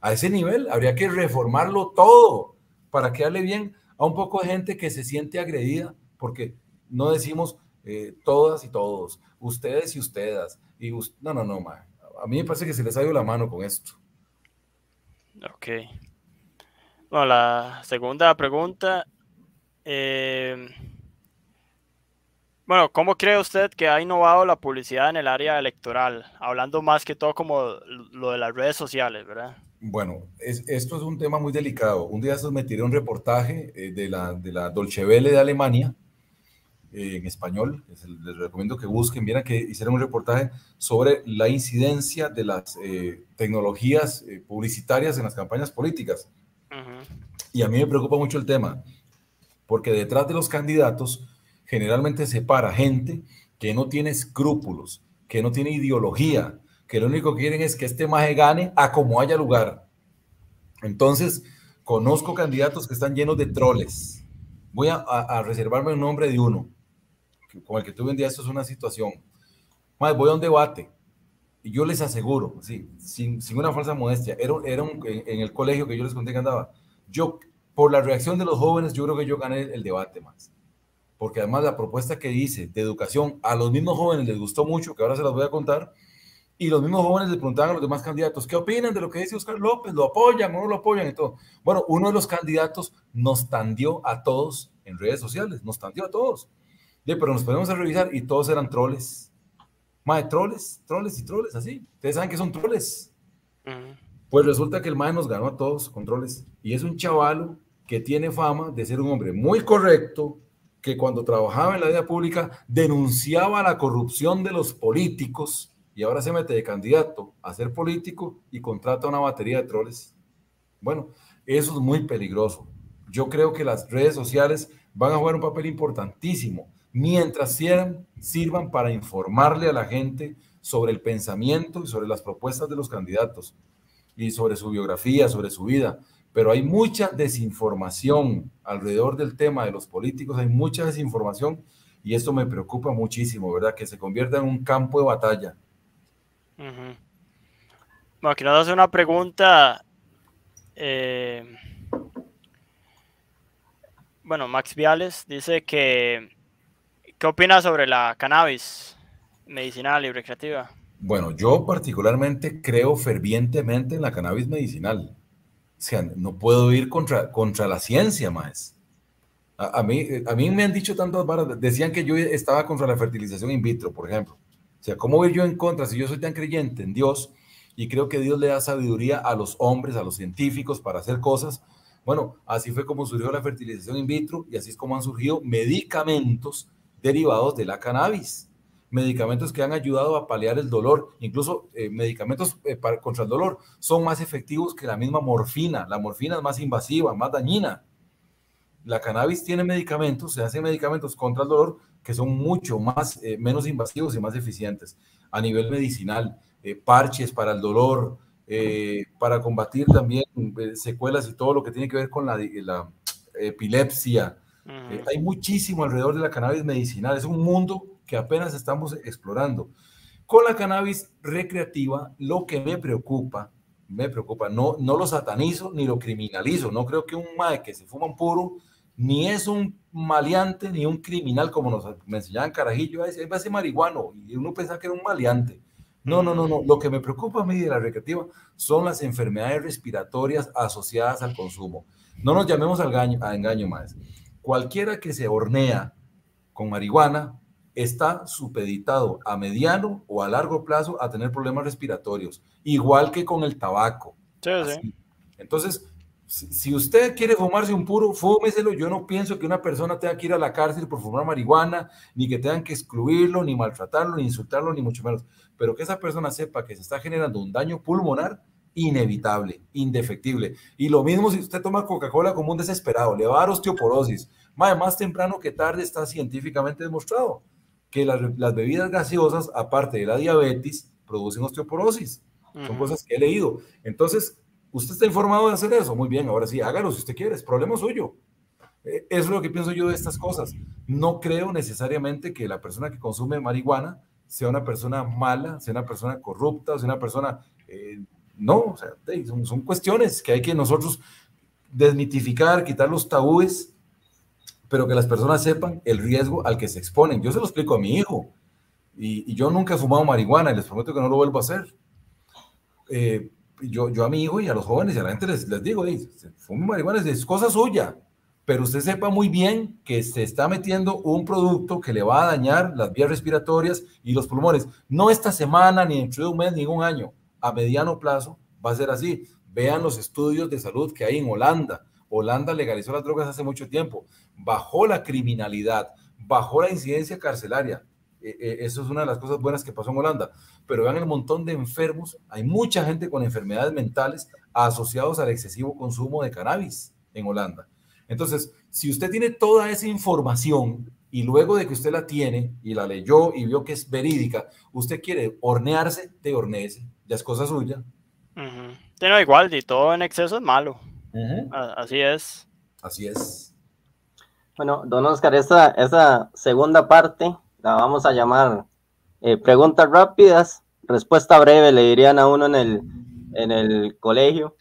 A ese nivel habría que reformarlo todo para quedarle bien a un poco de gente que se siente agredida. Porque no decimos eh, todas y todos, ustedes y ustedes. Y us no, no, no, ma. A mí me parece que se les ha ido la mano con esto. Ok. Bueno, la segunda pregunta. Eh, bueno, ¿cómo cree usted que ha innovado la publicidad en el área electoral? Hablando más que todo como lo de las redes sociales, ¿verdad? Bueno, es, esto es un tema muy delicado. Un día me tiré un reportaje eh, de, la, de la Deutsche Welle de Alemania, en español, les recomiendo que busquen, vieran que hicieron un reportaje sobre la incidencia de las eh, tecnologías eh, publicitarias en las campañas políticas. Uh-huh. Y a mí me preocupa mucho el tema, porque detrás de los candidatos generalmente se para gente que no tiene escrúpulos, que no tiene ideología, que lo único que quieren es que este maje gane a como haya lugar. Entonces, conozco candidatos que están llenos de troles. Voy a, a, a reservarme el nombre de uno, con el que tuve un día, esto es una situación. Madre, voy a un debate y yo les aseguro, sí, sin, sin una falsa modestia, era, era un, en, en el colegio que yo les conté que andaba, yo, por la reacción de los jóvenes, yo creo que yo gané el debate más. Porque además la propuesta que hice de educación a los mismos jóvenes les gustó mucho, que ahora se las voy a contar, y los mismos jóvenes le preguntaban a los demás candidatos, ¿qué opinan de lo que dice Óscar López? ¿Lo apoyan o no lo apoyan? Y todo. Bueno, uno de los candidatos nos tandió a todos en redes sociales, nos tandió a todos. Yeah, pero nos ponemos a revisar y todos eran troles. Mae, troles, troles y troles, así. Ustedes saben que son troles. Uh-huh. Pues resulta que el mae nos ganó a todos con troles. Y es un chavalo que tiene fama de ser un hombre muy correcto, que cuando trabajaba en la vida pública denunciaba la corrupción de los políticos y ahora se mete de candidato a ser político y contrata una batería de troles. Bueno, eso es muy peligroso. Yo creo que las redes sociales van a jugar un papel importantísimo mientras sirvan, sirvan para informarle a la gente sobre el pensamiento y sobre las propuestas de los candidatos y sobre su biografía, sobre su vida. Pero hay mucha desinformación alrededor del tema de los políticos, hay mucha desinformación y esto me preocupa muchísimo, ¿verdad? Que se convierta en un campo de batalla. Uh-huh. Bueno, aquí nos hace una pregunta Eh, bueno, Max Viales dice que, ¿qué opina sobre la cannabis medicinal y recreativa? Bueno, yo particularmente creo fervientemente en la cannabis medicinal. O sea, no puedo ir contra, contra la ciencia, más. A, a, mí, a mí me han dicho tantas varas. Decían que yo estaba contra la fertilización in vitro, por ejemplo. O sea, ¿cómo voy yo en contra si yo soy tan creyente en Dios y creo que Dios le da sabiduría a los hombres, a los científicos para hacer cosas? Bueno, así fue como surgió la fertilización in vitro y así es como han surgido medicamentos derivados de la cannabis. Medicamentos que han ayudado a paliar el dolor, incluso eh, medicamentos eh, para, contra el dolor, son más efectivos que la misma morfina. La morfina es más invasiva, más dañina. La cannabis tiene medicamentos, se hacen medicamentos contra el dolor que son mucho más, eh, menos invasivos y más eficientes a nivel medicinal. Eh, parches para el dolor, eh, para combatir también eh, secuelas y todo lo que tiene que ver con la, la epilepsia. Eh, hay muchísimo alrededor de la cannabis medicinal, es un mundo que apenas estamos explorando. Con la cannabis recreativa, lo que me preocupa, me preocupa, no, no lo satanizo ni lo criminalizo, no creo que un mae que se fuma un puro, ni es un maleante, ni un criminal, como nos me enseñaban carajillo, es, es marihuano, y uno pensaba que era un maleante. No, no, no, no, lo que me preocupa a mí de la recreativa son las enfermedades respiratorias asociadas al consumo. No nos llamemos al engaño, a engaño más. Cualquiera que se hornea con marihuana, está supeditado a mediano o a largo plazo a tener problemas respiratorios, igual que con el tabaco. Sí, sí. Entonces, si usted quiere fumarse un puro, fúmeselo. Yo no pienso que una persona tenga que ir a la cárcel por fumar marihuana, ni que tengan que excluirlo, ni maltratarlo, ni insultarlo, ni mucho menos. Pero que esa persona sepa que se está generando un daño pulmonar inevitable, indefectible. Y lo mismo si usted toma Coca-Cola como un desesperado, le va a dar osteoporosis. Más, más temprano que tarde está científicamente demostrado que las, las bebidas gaseosas, aparte de la diabetes, producen osteoporosis. Son uh-huh. cosas que he leído. Entonces, ¿usted está informado de hacer eso? Muy bien, ahora sí, hágalo si usted quiere, es problema suyo. Eh, eso es lo que pienso yo de estas cosas. No creo necesariamente que la persona que consume marihuana sea una persona mala, sea una persona corrupta, sea una persona... Eh, no, o sea, son, son cuestiones que hay que nosotros desmitificar, quitar los tabúes, pero que las personas sepan el riesgo al que se exponen. Yo se lo explico a mi hijo, y, y yo nunca he fumado marihuana, y les prometo que no lo vuelvo a hacer. Eh, yo, yo a mi hijo y a los jóvenes y a la gente les, les digo, fumen marihuana, es cosa suya, pero usted sepa muy bien que se está metiendo un producto que le va a dañar las vías respiratorias y los pulmones. No esta semana, ni dentro de un mes, ni un año. A mediano plazo va a ser así. Vean los estudios de salud que hay en Holanda. Holanda legalizó las drogas hace mucho tiempo, bajó la criminalidad, bajó la incidencia carcelaria. Eh, eh, eso es una de las cosas buenas que pasó en Holanda. Pero vean el montón de enfermos, hay mucha gente con enfermedades mentales asociados al excesivo consumo de cannabis en Holanda. Entonces, si usted tiene toda esa información y luego de que usted la tiene y la leyó y vio que es verídica, usted quiere hornearse, te horneese, ya es cosa suya. Uh-huh. Pero igual, si todo en exceso es malo. Uh-huh. Así es. Así es. Bueno, don Óscar, esa, esa segunda parte la vamos a llamar eh, preguntas rápidas, respuesta breve, le dirían a uno en el, en el colegio.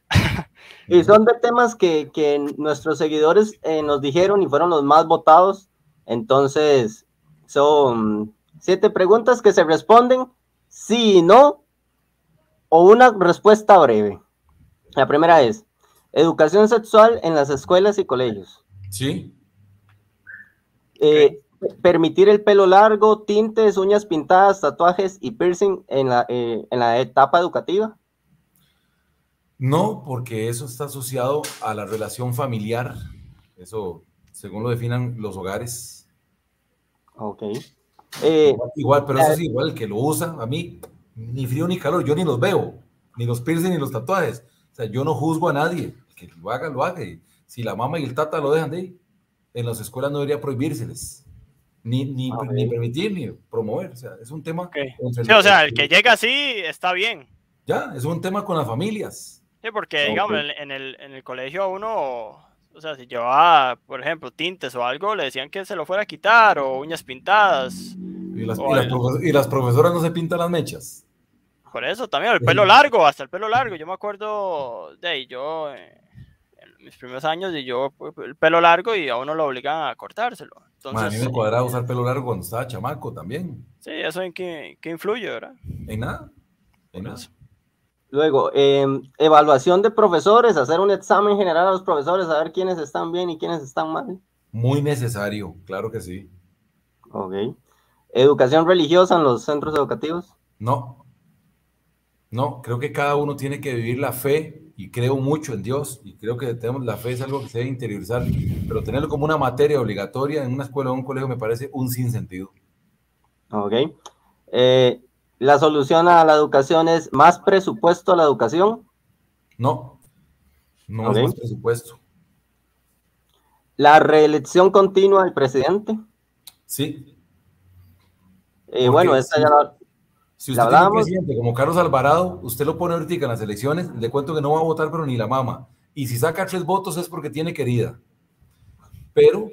Y son de temas que, que nuestros seguidores eh, nos dijeron y fueron los más votados. Entonces, son siete preguntas que se responden sí y no, o una respuesta breve. La primera es: ¿educación sexual en las escuelas y colegios? Sí. Eh, okay. ¿Permitir el pelo largo, tintes, uñas pintadas, tatuajes y piercing en la, eh, en la etapa educativa? No, porque eso está asociado a la relación familiar. Eso, según lo definan los hogares. Ok. Eh, igual, igual, pero eso es igual, el que lo usa, a mí, ni frío ni calor, yo ni los veo, ni los piercing ni los tatuajes. O sea, yo no juzgo a nadie. Que lo haga, lo haga. Si la mamá y el tata lo dejan de ahí, en las escuelas no debería prohibírseles, ni, ni, okay. ni permitir, ni promover. O sea, es un tema... Okay. Sí, o sea, el que llega así está bien. Ya, es un tema con las familias. Sí, porque, okay. digamos, en el, en el colegio uno, o sea, si llevaba, por ejemplo, tintes o algo, le decían que se lo fuera a quitar, o uñas pintadas. Y las, y las, profes- y las profesoras no se pintan las mechas. Por eso también, el pelo largo, hasta el pelo largo. Yo me acuerdo de yo eh, mis primeros años y yo el pelo largo y a uno lo obligan a cortárselo. Entonces, man, a mí me cuadraba usar pelo largo cuando estaba chamaco también. Sí, eso en qué, qué influye, ¿verdad? En nada, en nada. Luego, eh, evaluación de profesores, hacer un examen general a los profesores, a ver quiénes están bien y quiénes están mal. Muy necesario, claro que sí. Ok. ¿Educación religiosa en los centros educativos? No. No, creo que cada uno tiene que vivir la fe y creo mucho en Dios y creo que tenemos la fe es algo que se debe interiorizar, pero tenerlo como una materia obligatoria en una escuela o un colegio me parece un sinsentido. Ok. Eh... ¿La solución a la educación es más presupuesto a la educación? No, no okay. es más presupuesto. ¿La reelección continua del presidente? Sí. Eh, bueno, esa ya la, si usted la tiene un presidente como Carlos Alvarado, usted lo pone ahorita en las elecciones, le cuento que no va a votar, pero ni la mama. Y si saca tres votos es porque tiene querida. Pero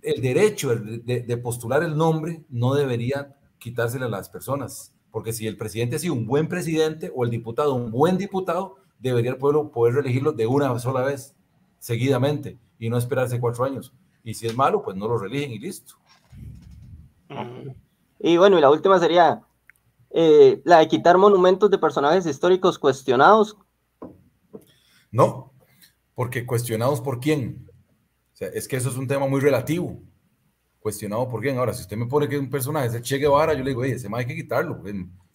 el derecho de, de postular el nombre no debería quitárselo a las personas. Porque si el presidente ha sido un buen presidente o el diputado un buen diputado, debería el pueblo poder reelegirlo de una sola vez, seguidamente, y no esperarse cuatro años. Y si es malo, pues no lo reeligen y listo. Y bueno, y la última sería eh, la de quitar monumentos de personajes históricos cuestionados. No, porque cuestionados por quién. O sea, es que eso es un tema muy relativo. Cuestionado por quién. Ahora, si usted me pone que un personaje es el Che Guevara, yo le digo, oye, ese más hay que quitarlo.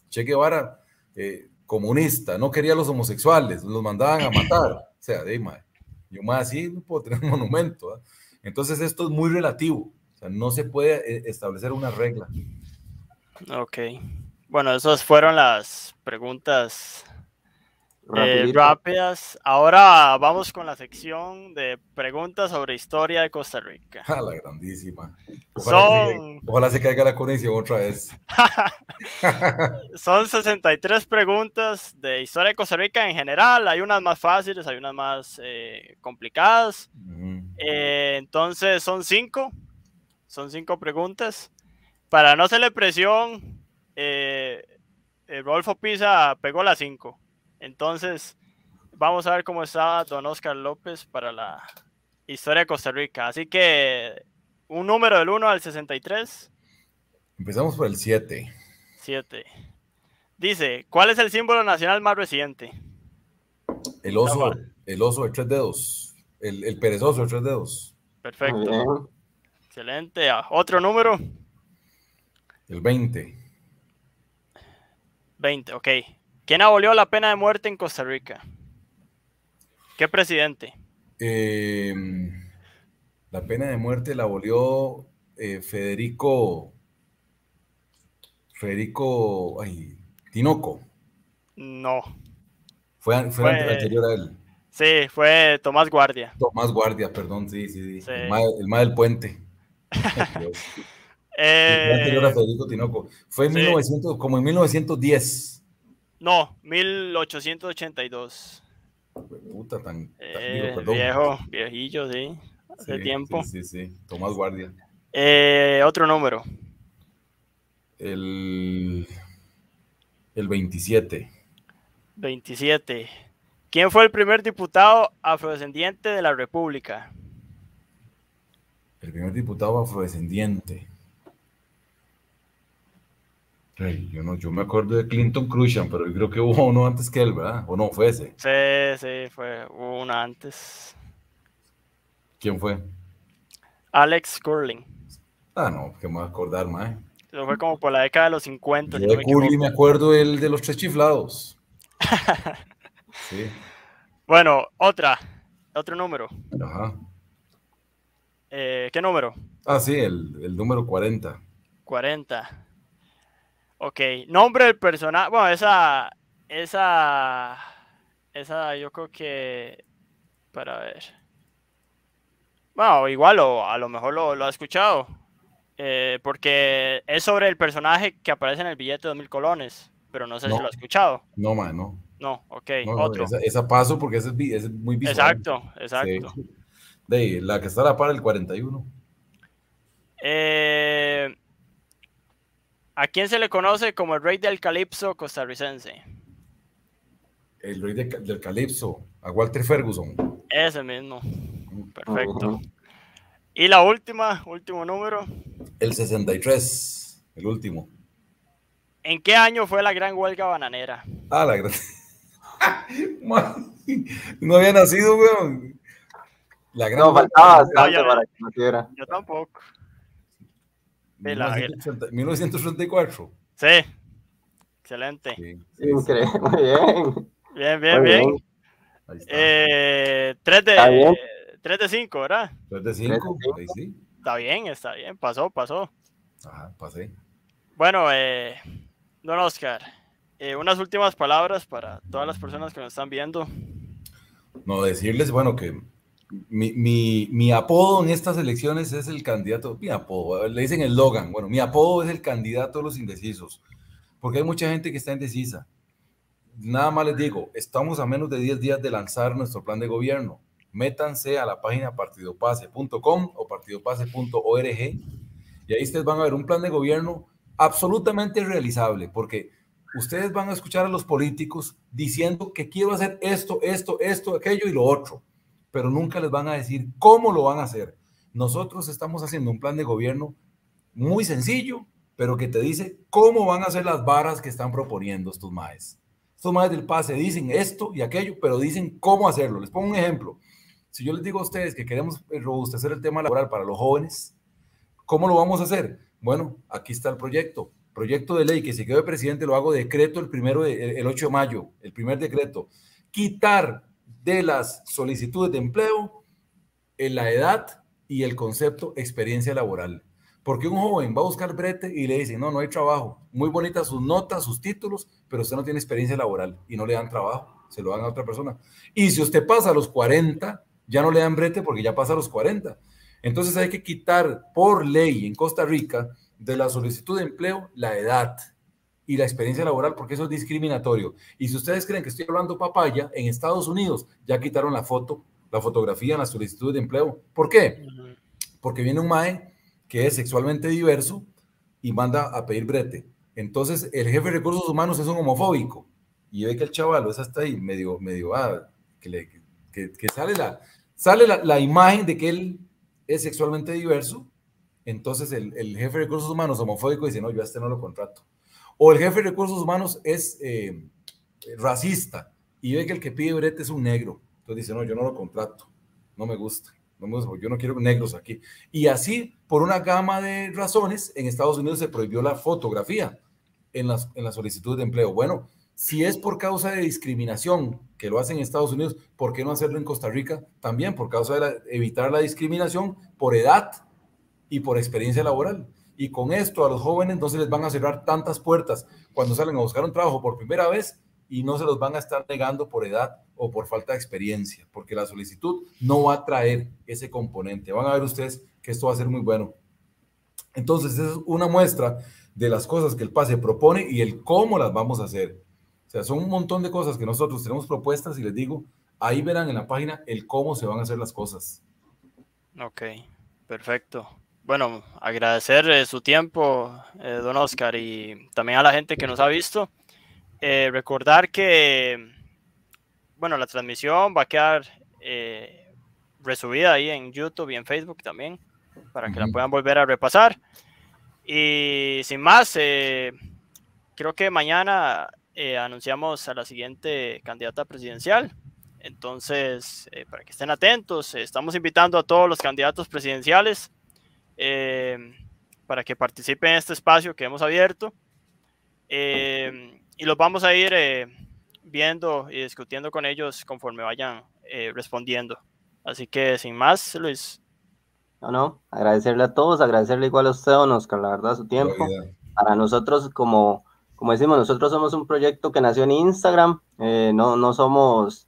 Che Guevara, eh, comunista, no quería a los homosexuales, los mandaban a matar. O sea, de madre, yo más así no puedo tener un monumento. ¿eh? Entonces, esto es muy relativo. O sea, no se puede establecer una regla. Ok. Bueno, esas fueron las preguntas eh, rápidas. Ahora vamos con la sección de preguntas sobre historia de Costa Rica. Ah, la grandísima. Ojalá, Son... se, ojalá se caiga la conexión otra vez. Son sesenta y tres preguntas de historia de Costa Rica en general. Hay unas más fáciles, hay unas más eh, complicadas. Uh-huh. eh, entonces son cinco. Son cinco preguntas. Para no hacerle presión, eh, Rodolfo Pisa pegó las cinco. Entonces, vamos a ver cómo está don Óscar López para la historia de Costa Rica. Así que, un número del uno al sesenta y tres. Empezamos por el siete. siete. Dice, ¿cuál es el símbolo nacional más reciente? El oso, el oso de tres dedos. El, el perezoso de tres dedos. Perfecto. Uh-huh. Excelente. Otro número. El veinte. veinte, ok. ¿Quién abolió la pena de muerte en Costa Rica? ¿Qué presidente? Eh, la pena de muerte la abolió eh, Federico... Federico... Ay, Tinoco. No. Fue, fue, fue anterior a él. Sí, fue Tomás Guardia. Tomás Guardia, perdón, sí, sí, sí. sí. El más, el más del puente. Ay, eh, fue anterior a Federico Tinoco. Fue en sí. mil novecientos, como en mil novecientos diez. No, mil ochocientos ochenta y dos. Puta, tan, tan eh, digo, viejo, viejillo, sí. Hace sí, tiempo. Sí, sí, sí. Tomás Guardia. Eh, otro número. El, el veintisiete. veintisiete. ¿Quién fue el primer diputado afrodescendiente de la República? El primer diputado afrodescendiente. Yo, no, yo me acuerdo de Clinton Cruikshank, pero yo creo que hubo uno antes que él, ¿verdad? ¿O no fue ese? Sí, sí, fue uno antes. ¿Quién fue? Alex Curling. Ah, no, que me voy a acordar, mae. Eso fue como por la década de los cincuenta. Yo de Curling me acuerdo el de los tres chiflados. Sí. Bueno, otra, otro número. Ajá. Eh, ¿Qué número? Ah, sí, el, el número cuarenta. cuarenta. Ok, nombre del personaje, bueno, esa, esa, esa yo creo que, para ver, bueno, igual o a lo mejor lo, lo ha escuchado, eh, porque es sobre el personaje que aparece en el billete de dos mil colones, pero no sé no, si lo ha escuchado. No, man, no. No, ok, no, no, otro. Esa, esa paso porque esa es, es muy visual. Exacto, exacto. Sí. De la que está a la par del cuarenta y uno. Eh... ¿A quién se le conoce como el rey del calipso costarricense? El rey de, del calipso, a Walter Ferguson. Ese mismo. Perfecto. Uh-huh. Y la última, último número. El sesenta y tres, el último. ¿En qué año fue la gran huelga bananera? Ah, la gran... no había nacido, weón. La gran... No, faltaba bastante no, yo, para que naciera. Yo tampoco. De la... mil novecientos treinta y cuatro. Sí. Excelente. Sí, sí, sí. Increíble. Muy bien. Bien, bien, muy bien. bien. Ahí está. Eh, tres de... ¿Está bien? tres de cinco, ¿verdad? tres de cinco, ahí sí. Está bien, está bien, pasó, pasó. Ajá, pasé. Bueno, eh, don Óscar, eh, unas últimas palabras para todas las personas que nos están viendo. No, decirles, bueno, que mi, mi, mi apodo en estas elecciones es el candidato, mi apodo, le dicen el Logan, bueno, mi apodo es el candidato a los indecisos, porque hay mucha gente que está indecisa. Nada más les digo, estamos a menos de diez días de lanzar nuestro plan de gobierno. Métanse a la página partidopase punto com o partidopase punto org y ahí ustedes van a ver un plan de gobierno absolutamente realizable, porque ustedes van a escuchar a los políticos diciendo que quiero hacer esto, esto, esto, aquello y lo otro, pero nunca les van a decir cómo lo van a hacer. Nosotros estamos haciendo un plan de gobierno muy sencillo, pero que te dice cómo van a hacer las varas que están proponiendo estos maes. Estos maes del PASE dicen esto y aquello, pero dicen cómo hacerlo. Les pongo un ejemplo. Si yo les digo a ustedes que queremos robustecer el tema laboral para los jóvenes, ¿cómo lo vamos a hacer? Bueno, aquí está el proyecto. Proyecto de ley que si quedo presidente lo hago decreto el, primero de, el ocho de mayo, el primer decreto. Quitar de las solicitudes de empleo en la edad y el concepto experiencia laboral. Porque un joven va a buscar brete y le dicen, no, no hay trabajo. Muy bonitas sus notas, sus títulos, pero usted no tiene experiencia laboral y no le dan trabajo, se lo dan a otra persona. Y si usted pasa a los cuarenta, ya no le dan brete porque ya pasa a los cuarenta. Entonces hay que quitar por ley en Costa Rica de la solicitud de empleo la edad y la experiencia laboral, porque eso es discriminatorio. Y si ustedes creen que estoy hablando papaya, en Estados Unidos ya quitaron la foto, la fotografía en la solicitud de empleo. ¿Por qué? Porque viene un mae que es sexualmente diverso y manda a pedir brete. Entonces el jefe de recursos humanos es un homofóbico y ve que el chaval es hasta ahí medio, medio, ah, que le... que, que sale, la, sale la, la imagen de que él es sexualmente diverso, entonces el, el jefe de recursos humanos homofóbico dice, no, yo a este no lo contrato. O el jefe de recursos humanos es eh, racista y ve que el que pide brete es un negro, entonces dice, no, yo no lo contrato, no me gusta, no me gusta, yo no quiero negros aquí. Y así, por una gama de razones, en Estados Unidos se prohibió la fotografía en las, en las solicitudes de empleo. Bueno, si es por causa de discriminación que lo hacen en Estados Unidos, ¿por qué no hacerlo en Costa Rica? También por causa de la, evitar la discriminación por edad y por experiencia laboral. Y con esto a los jóvenes no se les van a cerrar tantas puertas cuando salen a buscar un trabajo por primera vez y no se los van a estar negando por edad o por falta de experiencia, porque la solicitud no va a traer ese componente. Van a ver ustedes que esto va a ser muy bueno. Entonces, es una muestra de las cosas que el PASE propone y el cómo las vamos a hacer. O sea, son un montón de cosas que nosotros tenemos propuestas y les digo, ahí verán en la página el cómo se van a hacer las cosas. Ok, perfecto. Bueno, agradecer eh, su tiempo, eh, don Óscar, y también a la gente que nos ha visto. Eh, recordar que, bueno, la transmisión va a quedar eh, resubida ahí en YouTube y en Facebook también, para que uh-huh. la puedan volver a repasar. Y sin más, eh, creo que mañana... Eh, anunciamos a la siguiente candidata presidencial, entonces eh, para que estén atentos, eh, estamos invitando a todos los candidatos presidenciales eh, para que participen en este espacio que hemos abierto eh, y los vamos a ir eh, viendo y discutiendo con ellos conforme vayan eh, respondiendo, así que sin más, Luis. No, no, agradecerle a todos, agradecerle igual a usted, don Óscar, la verdad su tiempo, para nosotros como Como decimos, nosotros somos un proyecto que nació en Instagram, eh, no, no somos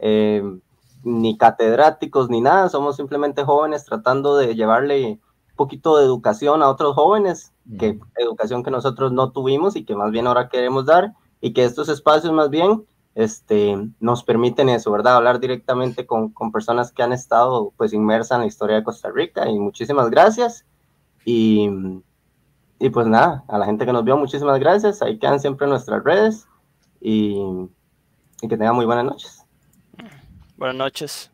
eh, ni catedráticos ni nada, somos simplemente jóvenes tratando de llevarle un poquito de educación a otros jóvenes, que, educación que nosotros no tuvimos y que más bien ahora queremos dar, y que estos espacios más bien este, nos permiten eso, ¿verdad? Hablar directamente con, con personas que han estado pues inmersas en la historia de Costa Rica, y muchísimas gracias, y... Y pues nada, a la gente que nos vio, muchísimas gracias. Ahí quedan siempre nuestras redes y, y que tengan muy buenas noches. Buenas noches.